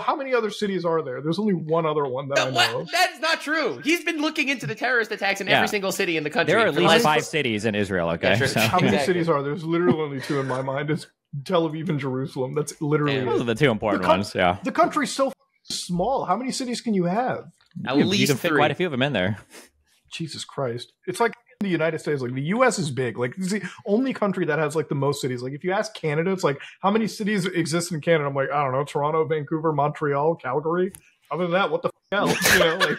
How many other cities are there? There's only one other one that I know of. That is not true. He's been looking into the terrorist attacks in yeah. every single city in the country. There are at least five cities in Israel. Okay, yeah, so. How many exactly. cities are there? There's literally only two in my mind: is Tel Aviv and Jerusalem. That's literally yeah. those are the two important the ones. Yeah, the country's so. Small. How many cities can you have? At you least can fit three. Quite a few of them in there. Jesus Christ! It's like the United States. Like the U S is big. Like it's the only country that has like the most cities. Like if you ask Canada, it's like how many cities exist in Canada? I'm like I don't know: Toronto, Vancouver, Montreal, Calgary. Other than that, what the hell? You know, like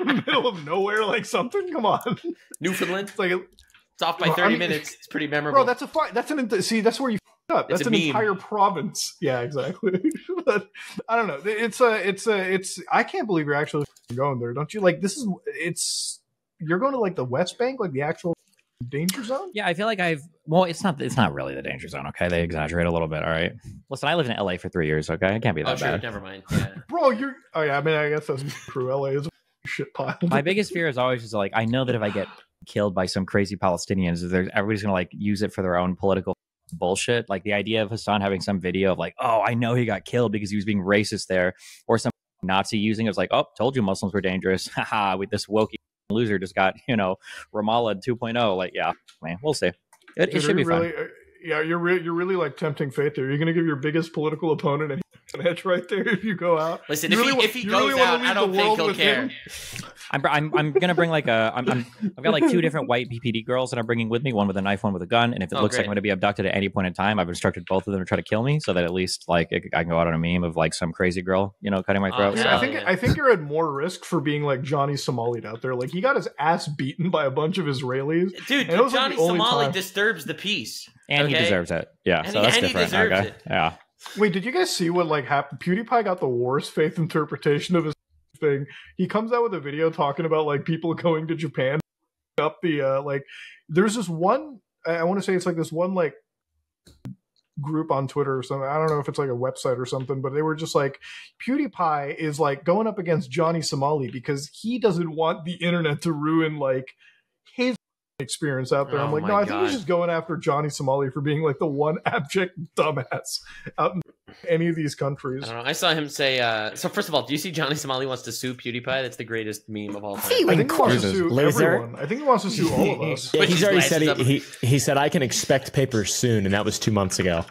in the middle of nowhere, like something. Come on, Newfoundland. It's like it's off by thirty I mean, minutes. It's pretty memorable. Bro, that's a fun, that's an see. That's where you. Up. That's an meme. Entire province. Yeah, exactly. But, I don't know. It's a. It's a. It's. I can't believe you're actually going there. Don't you like this? Is it's. You're going to like the West Bank, like the actual danger zone. Yeah, I feel like I've. Well, it's not. It's not really the danger zone. Okay, they exaggerate a little bit. All right. Listen, I lived in L A for three years. Okay, I can't be that oh, sure, bad. Never mind. Yeah. Bro, you're. Oh yeah. I mean, I guess that's true. L A is a shit pile. My biggest fear is always just like I know that if I get killed by some crazy Palestinians, there's everybody's gonna like use it for their own political. Bullshit. Like the idea of Hasan having some video of like, oh, I know he got killed because he was being racist there, or some Nazi using it was like, oh, told you Muslims were dangerous. Haha, with this wokey loser just got, you know, Ramallah two point oh. Like, yeah, man, we'll see. It, it should be really, fun. Uh, yeah, you're re you're really like tempting fate there. You're gonna give your biggest political opponent an edge right there if you go out. Listen, you if really, he, if he goes really out, I don't think he'll care. Him? I'm, I'm, I'm going to bring like a, I'm, I'm, I've got like two different white P P D girls that I'm bringing with me, one with a knife, one with a gun. And if it oh, looks great. like I'm going to be abducted at any point in time, I've instructed both of them to try to kill me so that at least like it, I can go out on a meme of like some crazy girl, you know, cutting my throat. Uh, yeah, so. I think, I think you're at more risk for being like Johnny Somali out there. Like he got his ass beaten by a bunch of Israelis. Dude, dude was, Johnny like, Somali time. disturbs the peace. And okay? he deserves it. Yeah. And so he, that's different. Okay. It. Yeah. Wait, did you guys see what like happened? PewDiePie got the worst faith interpretation of his thing. He comes out with a video talking about like people going to Japan up the uh like there's this one I want to say it's like this one like group on Twitter or something. I don't know if it's like a website or something, but they were just like PewDiePie is like going up against Johnny Somali because he doesn't want the internet to ruin like his experience out there. Oh, I'm like, no, I God. think he's just going after Johnny Somali for being like the one abject dumbass out in any of these countries. I don't know. I saw him say, uh, so first of all, do you see Johnny Somali wants to sue PewDiePie? That's the greatest meme of all time. I think he wants to sue everyone. I think he wants to sue all of us. Yeah, he's already said, he, he, he said, I can expect papers soon. And that was two months ago.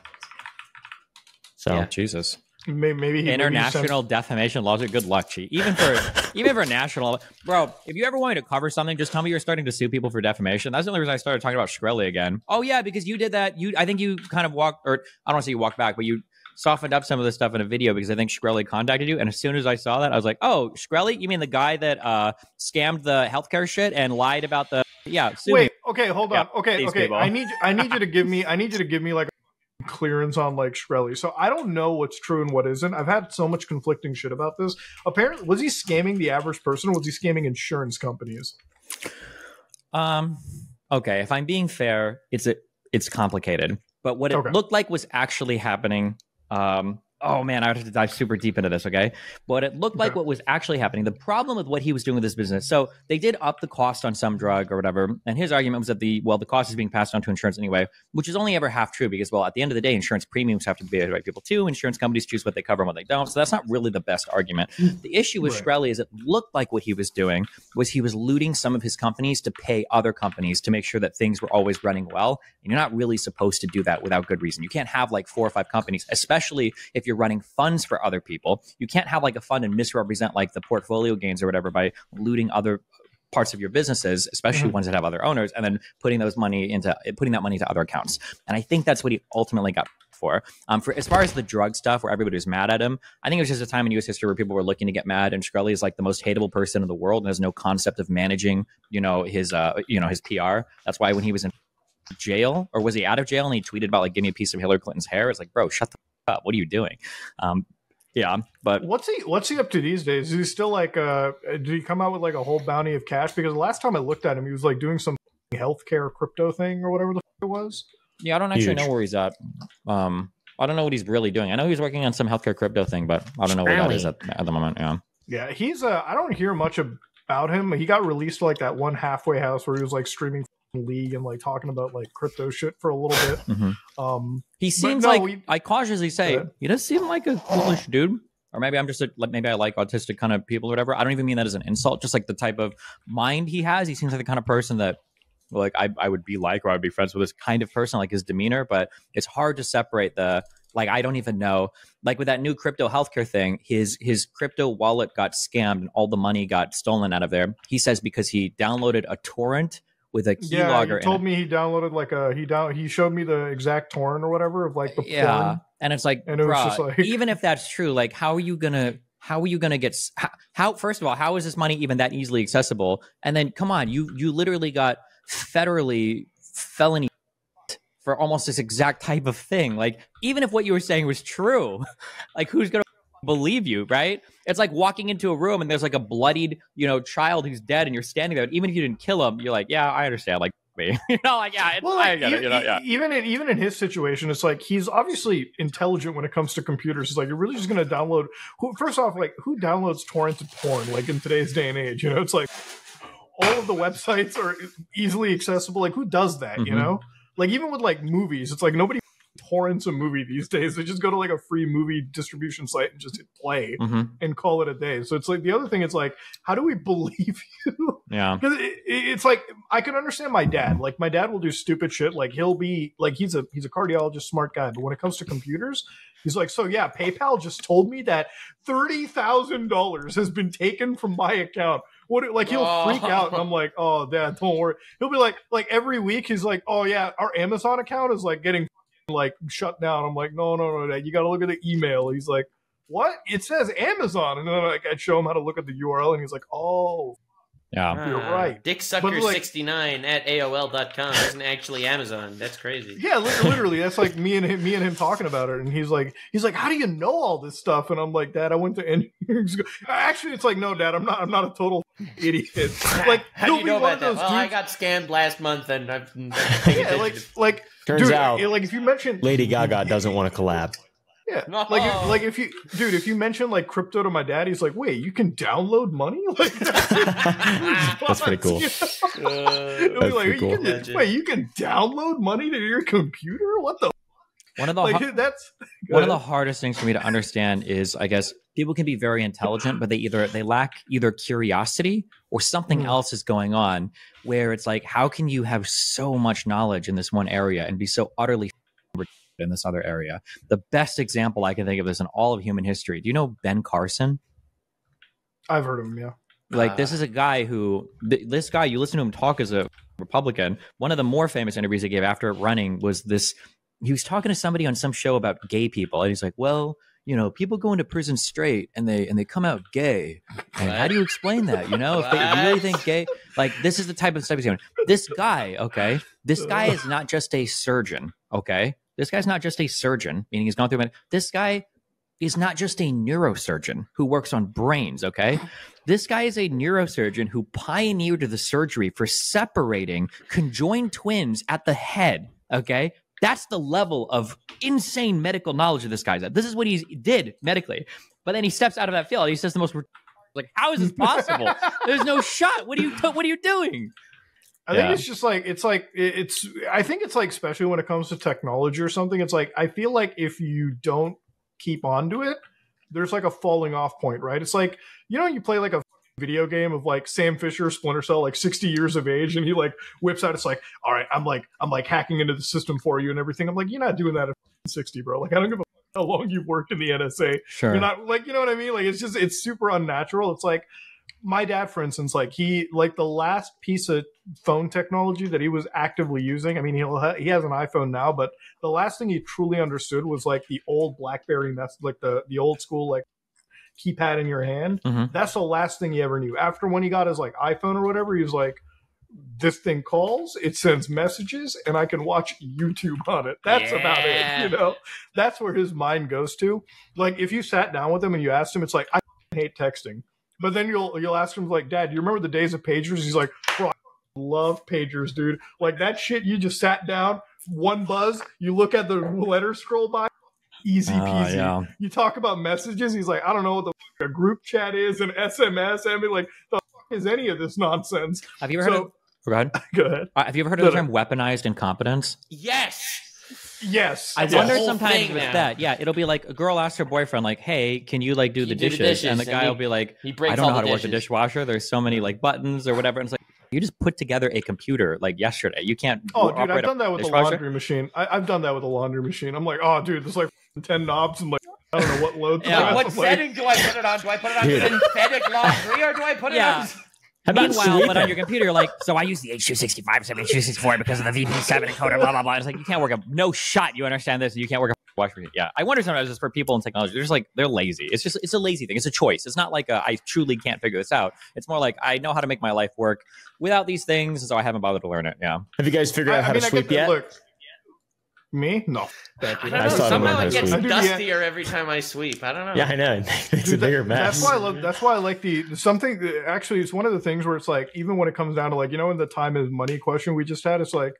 So yeah. Jesus. Maybe, maybe he, international maybe defamation laws are good luck, Chi. Even for even for national, bro. If you ever want me to cover something, just tell me you're starting to sue people for defamation. That's the only reason I started talking about Shkreli again. Oh yeah, because you did that. You, I think you kind of walked, or I don't want to say you walked back, but you softened up some of the stuff in a video because I think Shkreli contacted you. And as soon as I saw that, I was like, oh, Shkreli, you mean the guy that uh, scammed the healthcare shit and lied about the yeah? Sue Wait. Me. okay, hold on. Yeah, okay, okay. People. I need I need you to give me I need you to give me like a clearance on like Shkreli. So I don't know what's true and what isn't. I've had so much conflicting shit about this. Apparently, was he scamming the average person? Or was he scamming insurance companies? Um. Okay. If I'm being fair, it's a it's complicated. But what it okay. looked like was actually happening. Um. Oh man, I would have to dive super deep into this, okay? But it looked like okay. what was actually happening. The problem with what he was doing with his business, so they did up the cost on some drug or whatever, and his argument was that the, well, the cost is being passed on to insurance anyway, which is only ever half true because, well, at the end of the day, insurance premiums have to be paid by people too. Insurance companies choose what they cover and what they don't, so that's not really the best argument. The issue with right. Shkreli is it looked like what he was doing was he was looting some of his companies to pay other companies to make sure that things were always running well, and you're not really supposed to do that without good reason. You can't have like four or five companies, especially if you're running funds for other people. You can't have like a fund and misrepresent like the portfolio gains or whatever by looting other parts of your businesses, especially mm-hmm. ones that have other owners, and then putting those money into putting that money to other accounts. And I think that's what he ultimately got for. Um, for as far as the drug stuff where everybody was mad at him, I think it was just a time in U S history where people were looking to get mad, and Shkreli is like the most hateable person in the world and has no concept of managing, you know, his uh, you know, his P R. That's why when he was in jail, or was he out of jail, and he tweeted about like, give me a piece of Hillary Clinton's hair. It's like, bro, shut the up. What are you doing? Um, yeah, but what's he what's he up to these days? Is he still like uh did he come out with like a whole bounty of cash? Because the last time I looked at him, he was like doing some healthcare crypto thing or whatever the f it was. Yeah, I don't actually Huge. know where he's at. Um, I don't know what he's really doing. I know he's working on some healthcare crypto thing, but I don't know Shkreli. where that is at, at the moment. Yeah, yeah, he's uh, I don't hear much about him. He got released to like that one halfway house where he was like streaming League and like talking about like crypto shit for a little bit. Mm-hmm. um he seems no, like we, I cautiously say uh, he does seem like a foolish dude, or maybe I'm just a, maybe I like autistic kind of people or whatever. I don't even mean that as an insult, just like the type of mind he has. He seems like the kind of person that like I, I would be like, or I'd be friends with this kind of person, like his demeanor. But it's hard to separate the like, I don't even know. Like with that new crypto healthcare thing, his his crypto wallet got scammed and all the money got stolen out of there. He says because he downloaded a torrent with a keylogger. Yeah, he told in me it. he downloaded like a he down he showed me the exact torrent or whatever of like the yeah. porn. And it's like, and it bruh, was just like, even if that's true, like how are you gonna how are you gonna get how, how first of all, how is this money even that easily accessible? And then come on, you you literally got federally felony for almost this exact type of thing. Like even if what you were saying was true, like who's gonna believe you, right? It's like walking into a room and there's like a bloodied, you know, child who's dead, and you're standing there. And even if you didn't kill him, you're like, yeah, I understand. Like me, you know, like yeah, it's, well, like, I get even, it. You know, yeah. Even in, even in his situation, it's like he's obviously intelligent when it comes to computers. It's like you're really just going to download. Who, first off, like who downloads torrents of porn? Like in today's day and age, you know, it's like all of the websites are easily accessible. Like who does that? Mm-hmm. You know, like even with like movies, it's like nobody torrents a movie these days. They just go to like a free movie distribution site and just hit play mm-hmm. and call it a day. So it's like the other thing, it's like, how do we believe you? Yeah, because it, it's like I can understand my dad. Like my dad will do stupid shit. Like he'll be like he's a he's a cardiologist, smart guy, but when it comes to computers, he's like, so yeah, PayPal just told me that thirty thousand dollars has been taken from my account. What, like he'll oh. freak out, and I'm like, oh dad, don't worry. He'll be like, like every week he's like, oh yeah, our Amazon account is like getting like shut down. I'm like, no, no, no, Dad, you got to look at the email. He's like, what? It says Amazon, and then like I show him how to look at the U R L, and he's like, oh, yeah, you're ah, right. Dicksucker sixty-nine like, at A O L dot com isn't actually Amazon. That's crazy. Yeah, literally, that's like me and him, me and him talking about it, and he's like, he's like, how do you know all this stuff? And I'm like, Dad, I went to engineering school. Actually, it's like, no, Dad, I'm not, I'm not a total idiot. Like, how do you know about that? Well, dudes? I got scammed last month, and I've, I've taken yeah, like, like. Turns dude, out, like if you mention Lady Gaga doesn't want to collab. Yeah, no. like if, like if you, dude, if you mention like crypto to my dad, he's like, "Wait, you can download money?" Like that's, that's pretty cool. You know? uh, It'll that's be like, pretty cool. You can, wait, you can download money to your computer? What the? One of the like, that's one of the hardest things for me to understand is, I guess, people can be very intelligent, but they either they lack either curiosity or something mm. else is going on, where it's like, how can you have so much knowledge in this one area and be so utterly in this other area? The best example I can think of this in all of human history. Do you know Ben Carson? I've heard of him, yeah. Like, uh, this is a guy who, this guy, you listen to him talk as a Republican. One of the more famous interviews he gave after running was this. He was talking to somebody on some show about gay people, and he's like, well, you know, people go into prison straight and they and they come out gay. And how do you explain that? You know, if they really think gay, Like, this is the type of stuff he's doing. This guy, okay, this guy is not just a surgeon, okay? This guy's not just a surgeon, meaning he's gone through it. This guy is not just a neurosurgeon who works on brains, okay? This guy is a neurosurgeon who pioneered the surgery for separating conjoined twins at the head, okay? That's the level of insane medical knowledge that this guy's at. This is what he did medically. But then he steps out of that field. He says the most... Like, how is this possible? There's no shot. What are you, what are you doing? I yeah. think it's just like, it's like, it's, I think it's like, especially when it comes to technology or something, it's like, I feel like if you don't keep on to it, there's like a falling off point, right? It's like, you know, you play like a video game of like Sam Fisher, Splinter Cell, like sixty years of age, and he like whips out, it's like, all right, I'm like, I'm like hacking into the system for you and everything. I'm like, you're not doing that at sixty, bro. Like, I don't give a how long you've worked in the N S A. Sure. You're not like, you know what I mean? Like, it's just, it's super unnatural. It's like my dad, for instance, like he, like the last piece of phone technology that he was actively using. I mean, he'll ha he has an iPhone now, but the last thing he truly understood was like the old BlackBerry method, like the, the old school, like keypad in your hand. Mm-hmm. That's the last thing he ever knew. After when he got his like iPhone or whatever, he was like, this thing calls, it sends messages, and I can watch YouTube on it. That's yeah. about it, you know? That's where his mind goes to. Like, if you sat down with him and you asked him, it's like, I hate texting. But then you'll you'll ask him, like, Dad, do you remember the days of pagers? He's like, bro, I love pagers, dude. Like, that shit, you just sat down, one buzz, you look at the letter scroll by, easy peasy. Uh, yeah. You talk about messages, he's like, I don't know what the fuck a group chat is, an S M S, I mean, like, the fuck is any of this nonsense? Have you ever so, heard of Go ahead. Go ahead. Uh, have you ever heard of the term weaponized incompetence? Yes. Yes. I wonder sometimes with now. that. Yeah, it'll be like a girl asks her boyfriend, like, hey, can you like do, the, do dishes? the dishes? And the guy and he, will be like, he breaks I don't know how to work the dishwasher. There's so many like buttons or whatever. And it's like, you just put together a computer like yesterday. You can't. Oh, dude, I've done that with the laundry machine. I, I've done that with a laundry machine. I'm like, oh, dude, there's like ten knobs and like. I don't know what load. yeah. What I'm setting like... do I put it on? Do I put it on synthetic laundry or do I put it yeah. on... Meanwhile, but on your computer, you're like, so I use the H two sixty-five instead of H two sixty-four because of the V P seven encoder, blah, blah, blah. It's like, you can't work a, no shot, you understand this, and you can't work a wash machine. Yeah, I wonder sometimes just for people in technology, they're just like, they're lazy. It's just, it's a lazy thing. It's a choice. It's not like a, I truly can't figure this out. It's more like, I know how to make my life work without these things, so I haven't bothered to learn it, yeah. Have you guys figured I, out how I mean, to sweep yet? Look. Me? No. I don't know. I somehow it gets dustier every time I sweep. I don't know. Yeah, I know. It's Dude, a that, bigger mess. That's why I love. That's why I like the something. That actually, it's one of the things where it's like, even when it comes down to like, you know, in the time is money question we just had, it's like,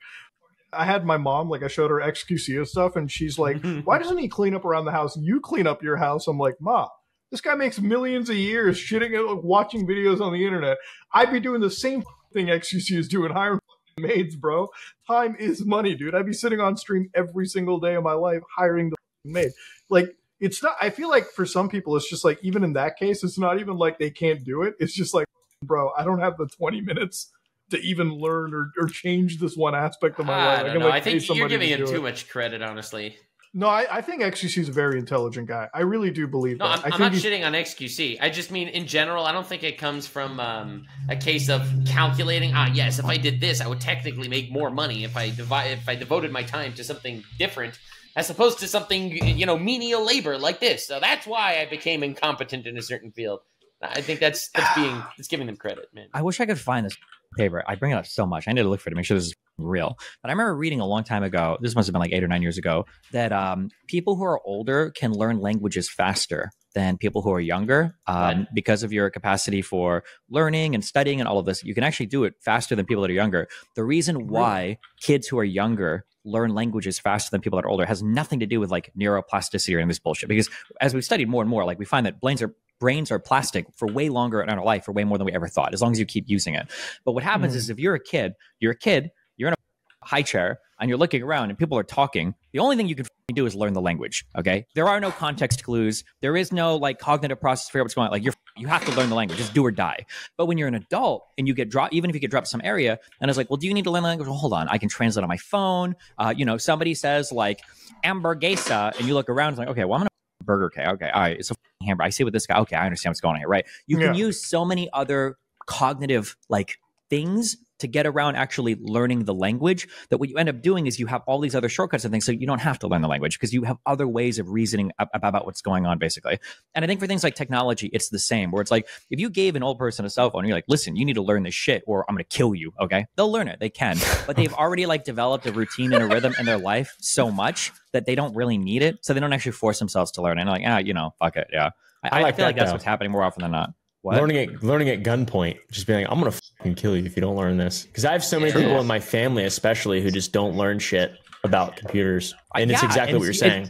I had my mom, like I showed her X Q C and stuff, and she's like, why doesn't he clean up around the house? You clean up your house. I'm like, Ma, this guy makes millions a year shitting and watching videos on the internet. I'd be doing the same thing X Q C is doing, hiring maids, bro. Time is money, dude. I'd be sitting on stream every single day of my life hiring the maid. Like, it's not, I feel like for some people it's just like, even in that case, it's not even like they can't do it. It's just like, bro, I don't have the twenty minutes to even learn or, or change this one aspect of my life. I, don't I, can, like, know. I think you're giving him too much credit, honestly. No, I, I think X Q C is a very intelligent guy. I really do believe no, that. No, I'm, I think I'm not shitting on X Q C. I just mean, in general, I don't think it comes from um, a case of calculating, ah, yes, if I did this, I would technically make more money if I divide, if I devoted my time to something different as opposed to something, you know, menial labor like this. So that's why I became incompetent in a certain field. I think that's, that's being, it's giving them credit, man. I wish I could find this paper. I bring it up so much. I need to look for it to make sure this is real. But I remember reading a long time ago, this must have been like eight or nine years ago, that um, people who are older can learn languages faster than people who are younger um, right. because of your capacity for learning and studying and all of this. You can actually do it faster than people that are younger. The reason why kids who are younger learn languages faster than people that are older has nothing to do with like neuroplasticity or any of this bullshit. Because as we've studied more and more, like we find that brains are Brains are plastic for way longer in our life, for way more than we ever thought, as long as you keep using it. But what happens mm. is if you're a kid, you're a kid, you're in a high chair, and you're looking around and people are talking, the only thing you can do is learn the language, okay? There are no context clues. There is no like cognitive process to figure out what's going on. Like you're, you have to learn the language, just do or die. But when you're an adult and you get dropped, even if you get dropped some area, and it's like, well, do you need to learn the language? Well, hold on, I can translate on my phone. Uh, you know, somebody says like, hamburguesa, and you look around, it's like, okay, well, I'm gonna Burger King. Okay, all right, it's a hamburger. I see what this guy, okay, I understand what's going on here, right? You can yeah. use so many other cognitive like things to get around actually learning the language, that what you end up doing is you have all these other shortcuts and things, so you don't have to learn the language because you have other ways of reasoning ab about what's going on, basically. And I think for things like technology, it's the same, where it's like, if you gave an old person a cell phone, you're like, listen, you need to learn this shit or I'm going to kill you, okay? They'll learn it, they can. But they've already like developed a routine and a rhythm in their life so much that they don't really need it, so they don't actually force themselves to learn it. And like, ah, you know, fuck it, yeah. I, I, like I feel that, like that's though. what's happening more often than not. What? Learning at learning at gunpoint, just being like, I'm gonna fucking kill you if you don't learn this. Because I have so many people in my family, especially, who just don't learn shit about computers, and yeah, it's exactly and what you're saying.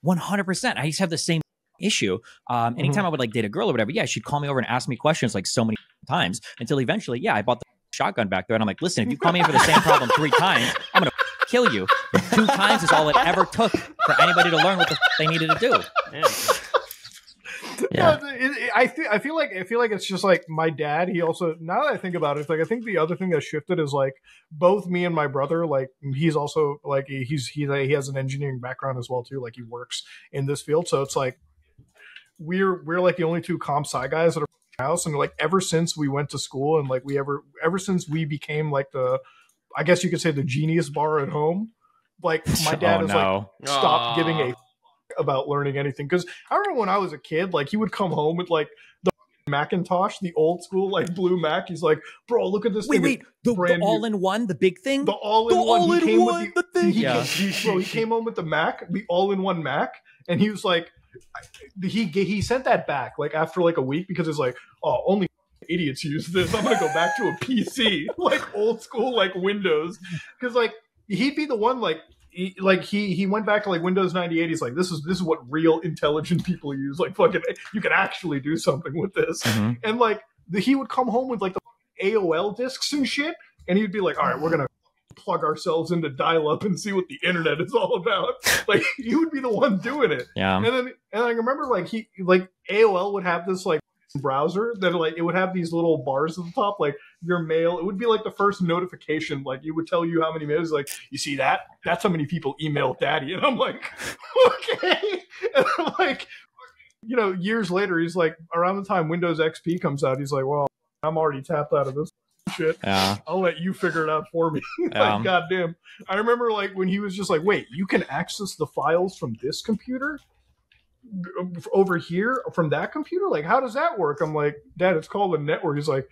one hundred percent. I used to have the same issue. Um, anytime mm-hmm. I would like date a girl or whatever, yeah, she'd call me over and ask me questions like so many times until eventually, yeah, I bought the shotgun back there, and I'm like, listen, if you call me in for the same problem three times, I'm gonna kill you. Two times is all it ever took for anybody to learn what the they needed to do. Man. Yeah, no, it, it, I th I feel like I feel like it's just like my dad. He also, now that I think about it, it's like I think the other thing that shifted is like both me and my brother. Like he's also like he's he he has an engineering background as well too. Like he works in this field, so it's like we're we're like the only two comp sci guys that are in the house. And like ever since we went to school and like we ever ever since we became like the, I guess you could say, the genius bar at home. Like my dad oh, is no. like stopped Aww. giving a. about learning anything, because I remember when I was a kid, like he would come home with like the Macintosh, the old school like blue Mac. He's like, bro, look at this wait, thing. Wait, the, brand the all in one, the big thing, the all in the one. All he in came one with the, the thing. He, yeah, he, bro, he came home with the Mac, the all in one Mac, and he was like, he he sent that back like after like a week because it's like, oh, only idiots use this. I'm gonna go back to a P C, like old school, like Windows, because like he'd be the one like. He, like he he went back to like Windows ninety-eight. He's like, this is this is what real intelligent people use. Like fucking, you can actually do something with this. Mm-hmm. And like the, he would come home with like the A O L discs and shit, and he'd be like, all right, we're gonna plug ourselves into dial-up and see what the internet is all about. Like he would be the one doing it. Yeah. And then and I remember like he like A O L would have this like browser that like it would have these little bars at the top, like your mail. It would be like the first notification, like it would tell you how many mails. Like, you see that? That's how many people emailed Daddy. And I'm like, okay. And I'm like, you know, years later, he's like, around the time Windows X P comes out, he's like, well, I'm already tapped out of this shit. Yeah. I'll let you figure it out for me. Like, um, goddamn. I remember like when he was just like, wait, you can access the files from this computer over here from that computer? Like, how does that work? I'm like, Dad, it's called a network. He's like,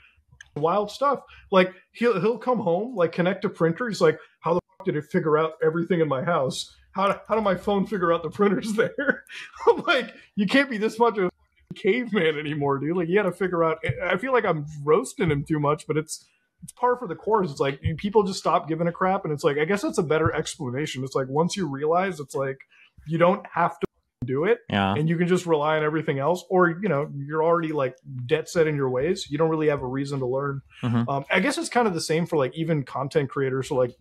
wild stuff. Like he'll he'll come home, like connect to printer. He's like, how the fuck did it figure out everything in my house? How do, how do my phone figure out the printers there? I'm like, you can't be this much of a caveman anymore, dude. Like you got to figure out. I feel like I'm roasting him too much, but it's it's par for the course. It's like people just stop giving a crap, and it's like, I guess that's a better explanation. It's like once you realize, it's like you don't have to do it, yeah, and you can just rely on everything else, or you know, you're already like dead set in your ways, you don't really have a reason to learn. Mm-hmm. um I guess it's kind of the same for like even content creators or like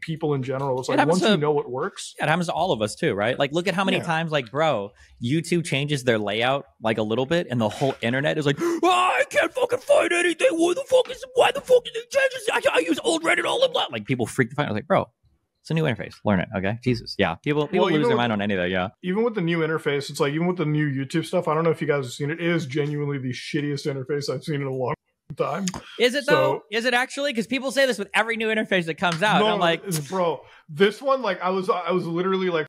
people in general. It's like it once to, you know what works, it happens to all of us too, right? Like look at how many yeah. times like bro YouTube changes their layout like a little bit and the whole internet is like, oh, I can't fucking find anything, why the fuck is why the fuck is it changes? I, I use old Reddit all the blah. Like people freak the fuck out. I was like, bro, it's a new interface. Learn it, okay? Jesus, yeah. People, people well, lose their with, mind on any of that, yeah. Even with the new interface, it's like, even with the new YouTube stuff, I don't know if you guys have seen it. It is genuinely the shittiest interface I've seen in a long time. Is it so, though? Is it actually? Because people say this with every new interface that comes out. No, and I'm like, bro, this one, like, I was, I was literally like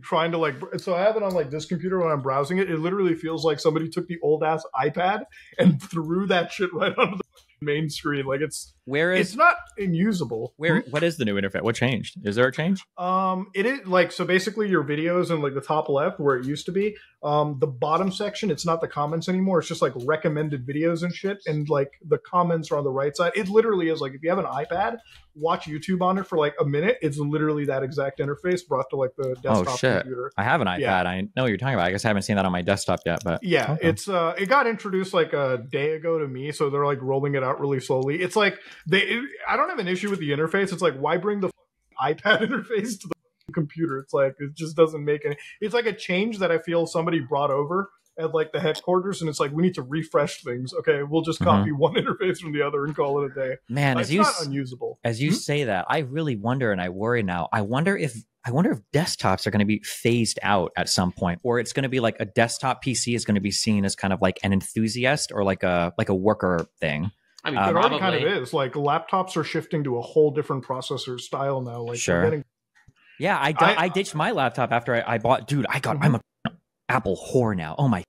trying to like. So I have it on like this computer when I'm browsing it. It literally feels like somebody took the old ass iPad and threw that shit right onto the main screen. Like it's where is, it's not unusable. Where what is the new interface? What changed? Is there a change? Um, it is like, so basically your videos in like the top left where it used to be. Um, the bottom section, it's not the comments anymore. It's just like recommended videos and shit. And like the comments are on the right side. It literally is like if you have an iPad, watch YouTube on it for like a minute. It's literally that exact interface brought to like the desktop oh, shit. computer. I have an iPad. Yeah. I know what you're talking about. I guess I haven't seen that on my desktop yet, but yeah, okay. It's uh, it got introduced like a day ago to me, so they're like rolling it out really slowly. It's like they. It, I don't have an issue with the interface. It's like, why bring the iPad interface to the computer? It's like, it just doesn't make any. It's like a change that I feel somebody brought over at like the headquarters, and it's like, we need to refresh things. Okay, we'll just copy mm-hmm. one interface from the other and call it a day. Man, uh, as it's you, not unusable. As you mm-hmm. say that, I really wonder, and I worry now. I wonder if I wonder if desktops are going to be phased out at some point, or it's going to be like a desktop P C is going to be seen as kind of like an enthusiast or like a like a worker thing. I mean, um, it already probably. kind of is. Like, laptops are shifting to a whole different processor style now. Like, sure. Getting... Yeah, I, got, I I ditched my laptop after I, I bought. Dude, I got. Mm-hmm. I'm a Apple whore now. Oh my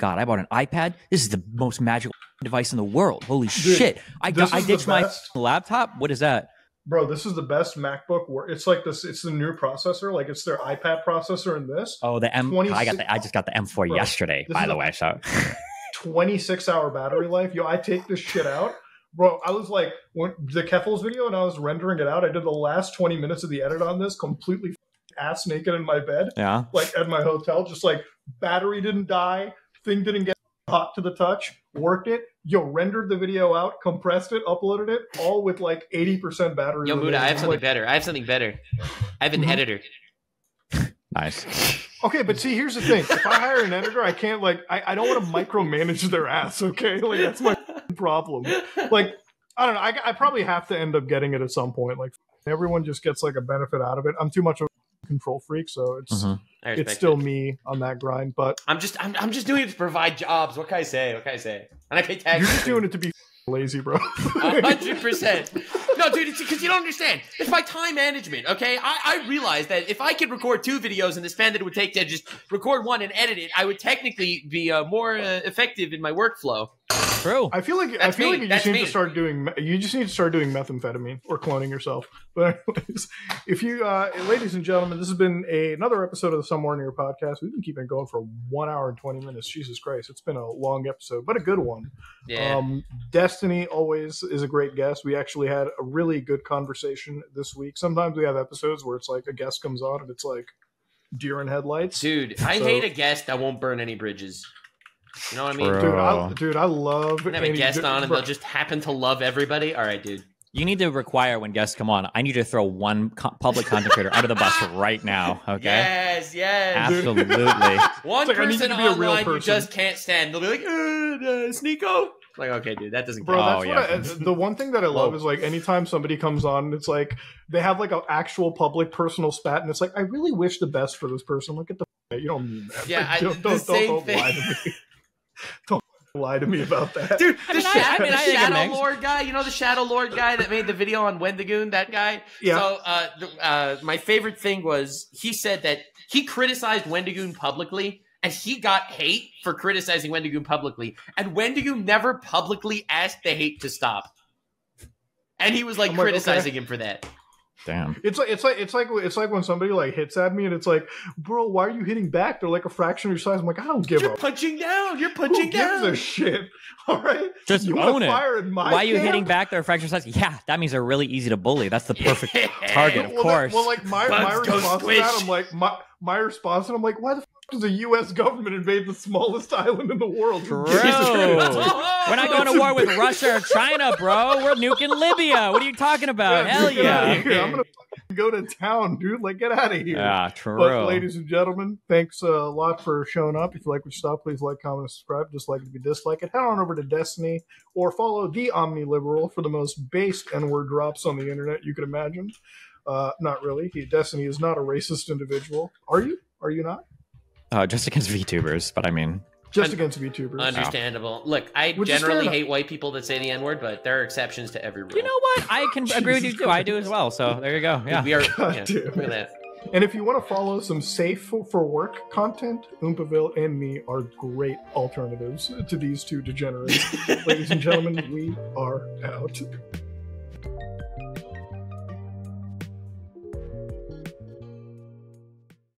god, I bought an iPad. This is the most magical device in the world. Holy dude, shit! I got, I ditched my laptop. What is that? Bro, this is the best MacBook. Where it's like this. It's the new processor. Like, it's their iPad processor in this. Oh, the M. twenty-six I got the. I just got the M four bro, yesterday, by the a, way. So, twenty-six hour battery life. Yo, I take this shit out, bro. I was like, when the Keffals video, and I was rendering it out. I did the last twenty minutes of the edit on this, completely ass naked in my bed. Yeah, like at my hotel, just like battery didn't die, thing didn't get hot to the touch. Worked it, yo, rendered the video out, compressed it, uploaded it, all with like eighty percent battery. Yo, Muda, I have something like, better. I have something better. I have an mm-hmm. editor. Nice. Okay, but see, here's the thing. If I hire an editor, I can't, like, I, I don't want to micromanage their ass, okay? Like, that's my problem. Like, I don't know. I, I probably have to end up getting it at some point. Like, everyone just gets, like, a benefit out of it. I'm too much of a control freak, so it's mm-hmm. it's still it. me on that grind, but... I'm just I'm, I'm just doing it to provide jobs. What can I say? What can I say? And I pay taxes. You're just doing it to be lazy, bro. one hundred percent. No, dude, it's because you don't understand. It's my time management, okay? I, I realized that if I could record two videos in the span that it would take to just record one and edit it, I would technically be uh, more uh, effective in my workflow. True. I feel like That's I feel mean. like you That's just need mean. to start doing you just need to start doing methamphetamine or cloning yourself. But anyways, if you uh, ladies and gentlemen, this has been a, another episode of the Some Ordinary Podcast. We've been keeping it going for one hour and twenty minutes. Jesus Christ, it's been a long episode, but a good one. Yeah. Um, Destiny always is a great guest. We actually had a really good conversation this week. Sometimes we have episodes where it's like a guest comes on and it's like deer in headlights. Dude, I so, hate a guest that won't burn any bridges. You know what I mean? Dude I, dude, I love... Have a guest on and they'll just happen to love everybody? All right, dude. You need to require when guests come on, I need to throw one co public content creator under the bus right now, okay? Yes, yes. Absolutely. One like, person online person. you just can't stand. They'll be like, uh, uh, Sneako. Like, okay, dude, that doesn't... Bro, that's oh, yeah. I, the one thing that I love Whoa. is, like, anytime somebody comes on, it's like, they have, like, an actual public personal spat, and it's like, I really wish the best for this person. Look at the... You don't mean that. Yeah, like, I, don't, the don't, same don't, don't lie to me. Don't lie to me about that, dude. The I mean, Shadow, I mean, I the Shadow Lord guy, you know the Shadow Lord guy that made the video on Wendigoon, that guy. Yeah. So, uh, the, uh, my favorite thing was he said that he criticized Wendigoon publicly, and he got hate for criticizing Wendigoon publicly, and Wendigoon never publicly asked the hate to stop, and he was like I'm criticizing like, okay. him for that. Damn. It's like it's like it's like it's like when somebody like hits at me and it's like, bro, why are you hitting back? They're like a fraction of your size. I'm like, I don't give up. You're punching down. You're punching down. Who gives a shit? All right. Just own it. Why are you hitting back? They're a fraction of your size. Yeah, that means they're really easy to bully. That's the perfect target, of course. Well, like my my response to that, I'm like my my response, and I'm like, why the fuck does the U S government invade the smallest island in the world? Bro, we're not going to war with Russia or China, bro. We're nuking Libya. What are you talking about? Yeah, Hell yeah. I'm going to go to town, dude. Like, get out of here. Yeah, true. But, ladies and gentlemen, thanks a lot for showing up. If you like what you saw, please like, comment, and subscribe. Just like it if you dislike it. Head on over to Destiny or follow the Omni-Liberal for the most base N-word drops on the internet you could imagine. Uh, not really. He, Destiny is not a racist individual. Are you? Are you not? Uh, just against VTubers, but I mean... Just Un against VTubers. Understandable. Oh. Look, I Would generally hate white people that say the N-word, but there are exceptions to every rule. You know what? I can agree with you, too. I do as well, so there you go. Yeah. We are... God yeah, look at that. And if you want to follow some safe for work content, Oompaville and me are great alternatives to these two degenerates. Ladies and gentlemen, we are out.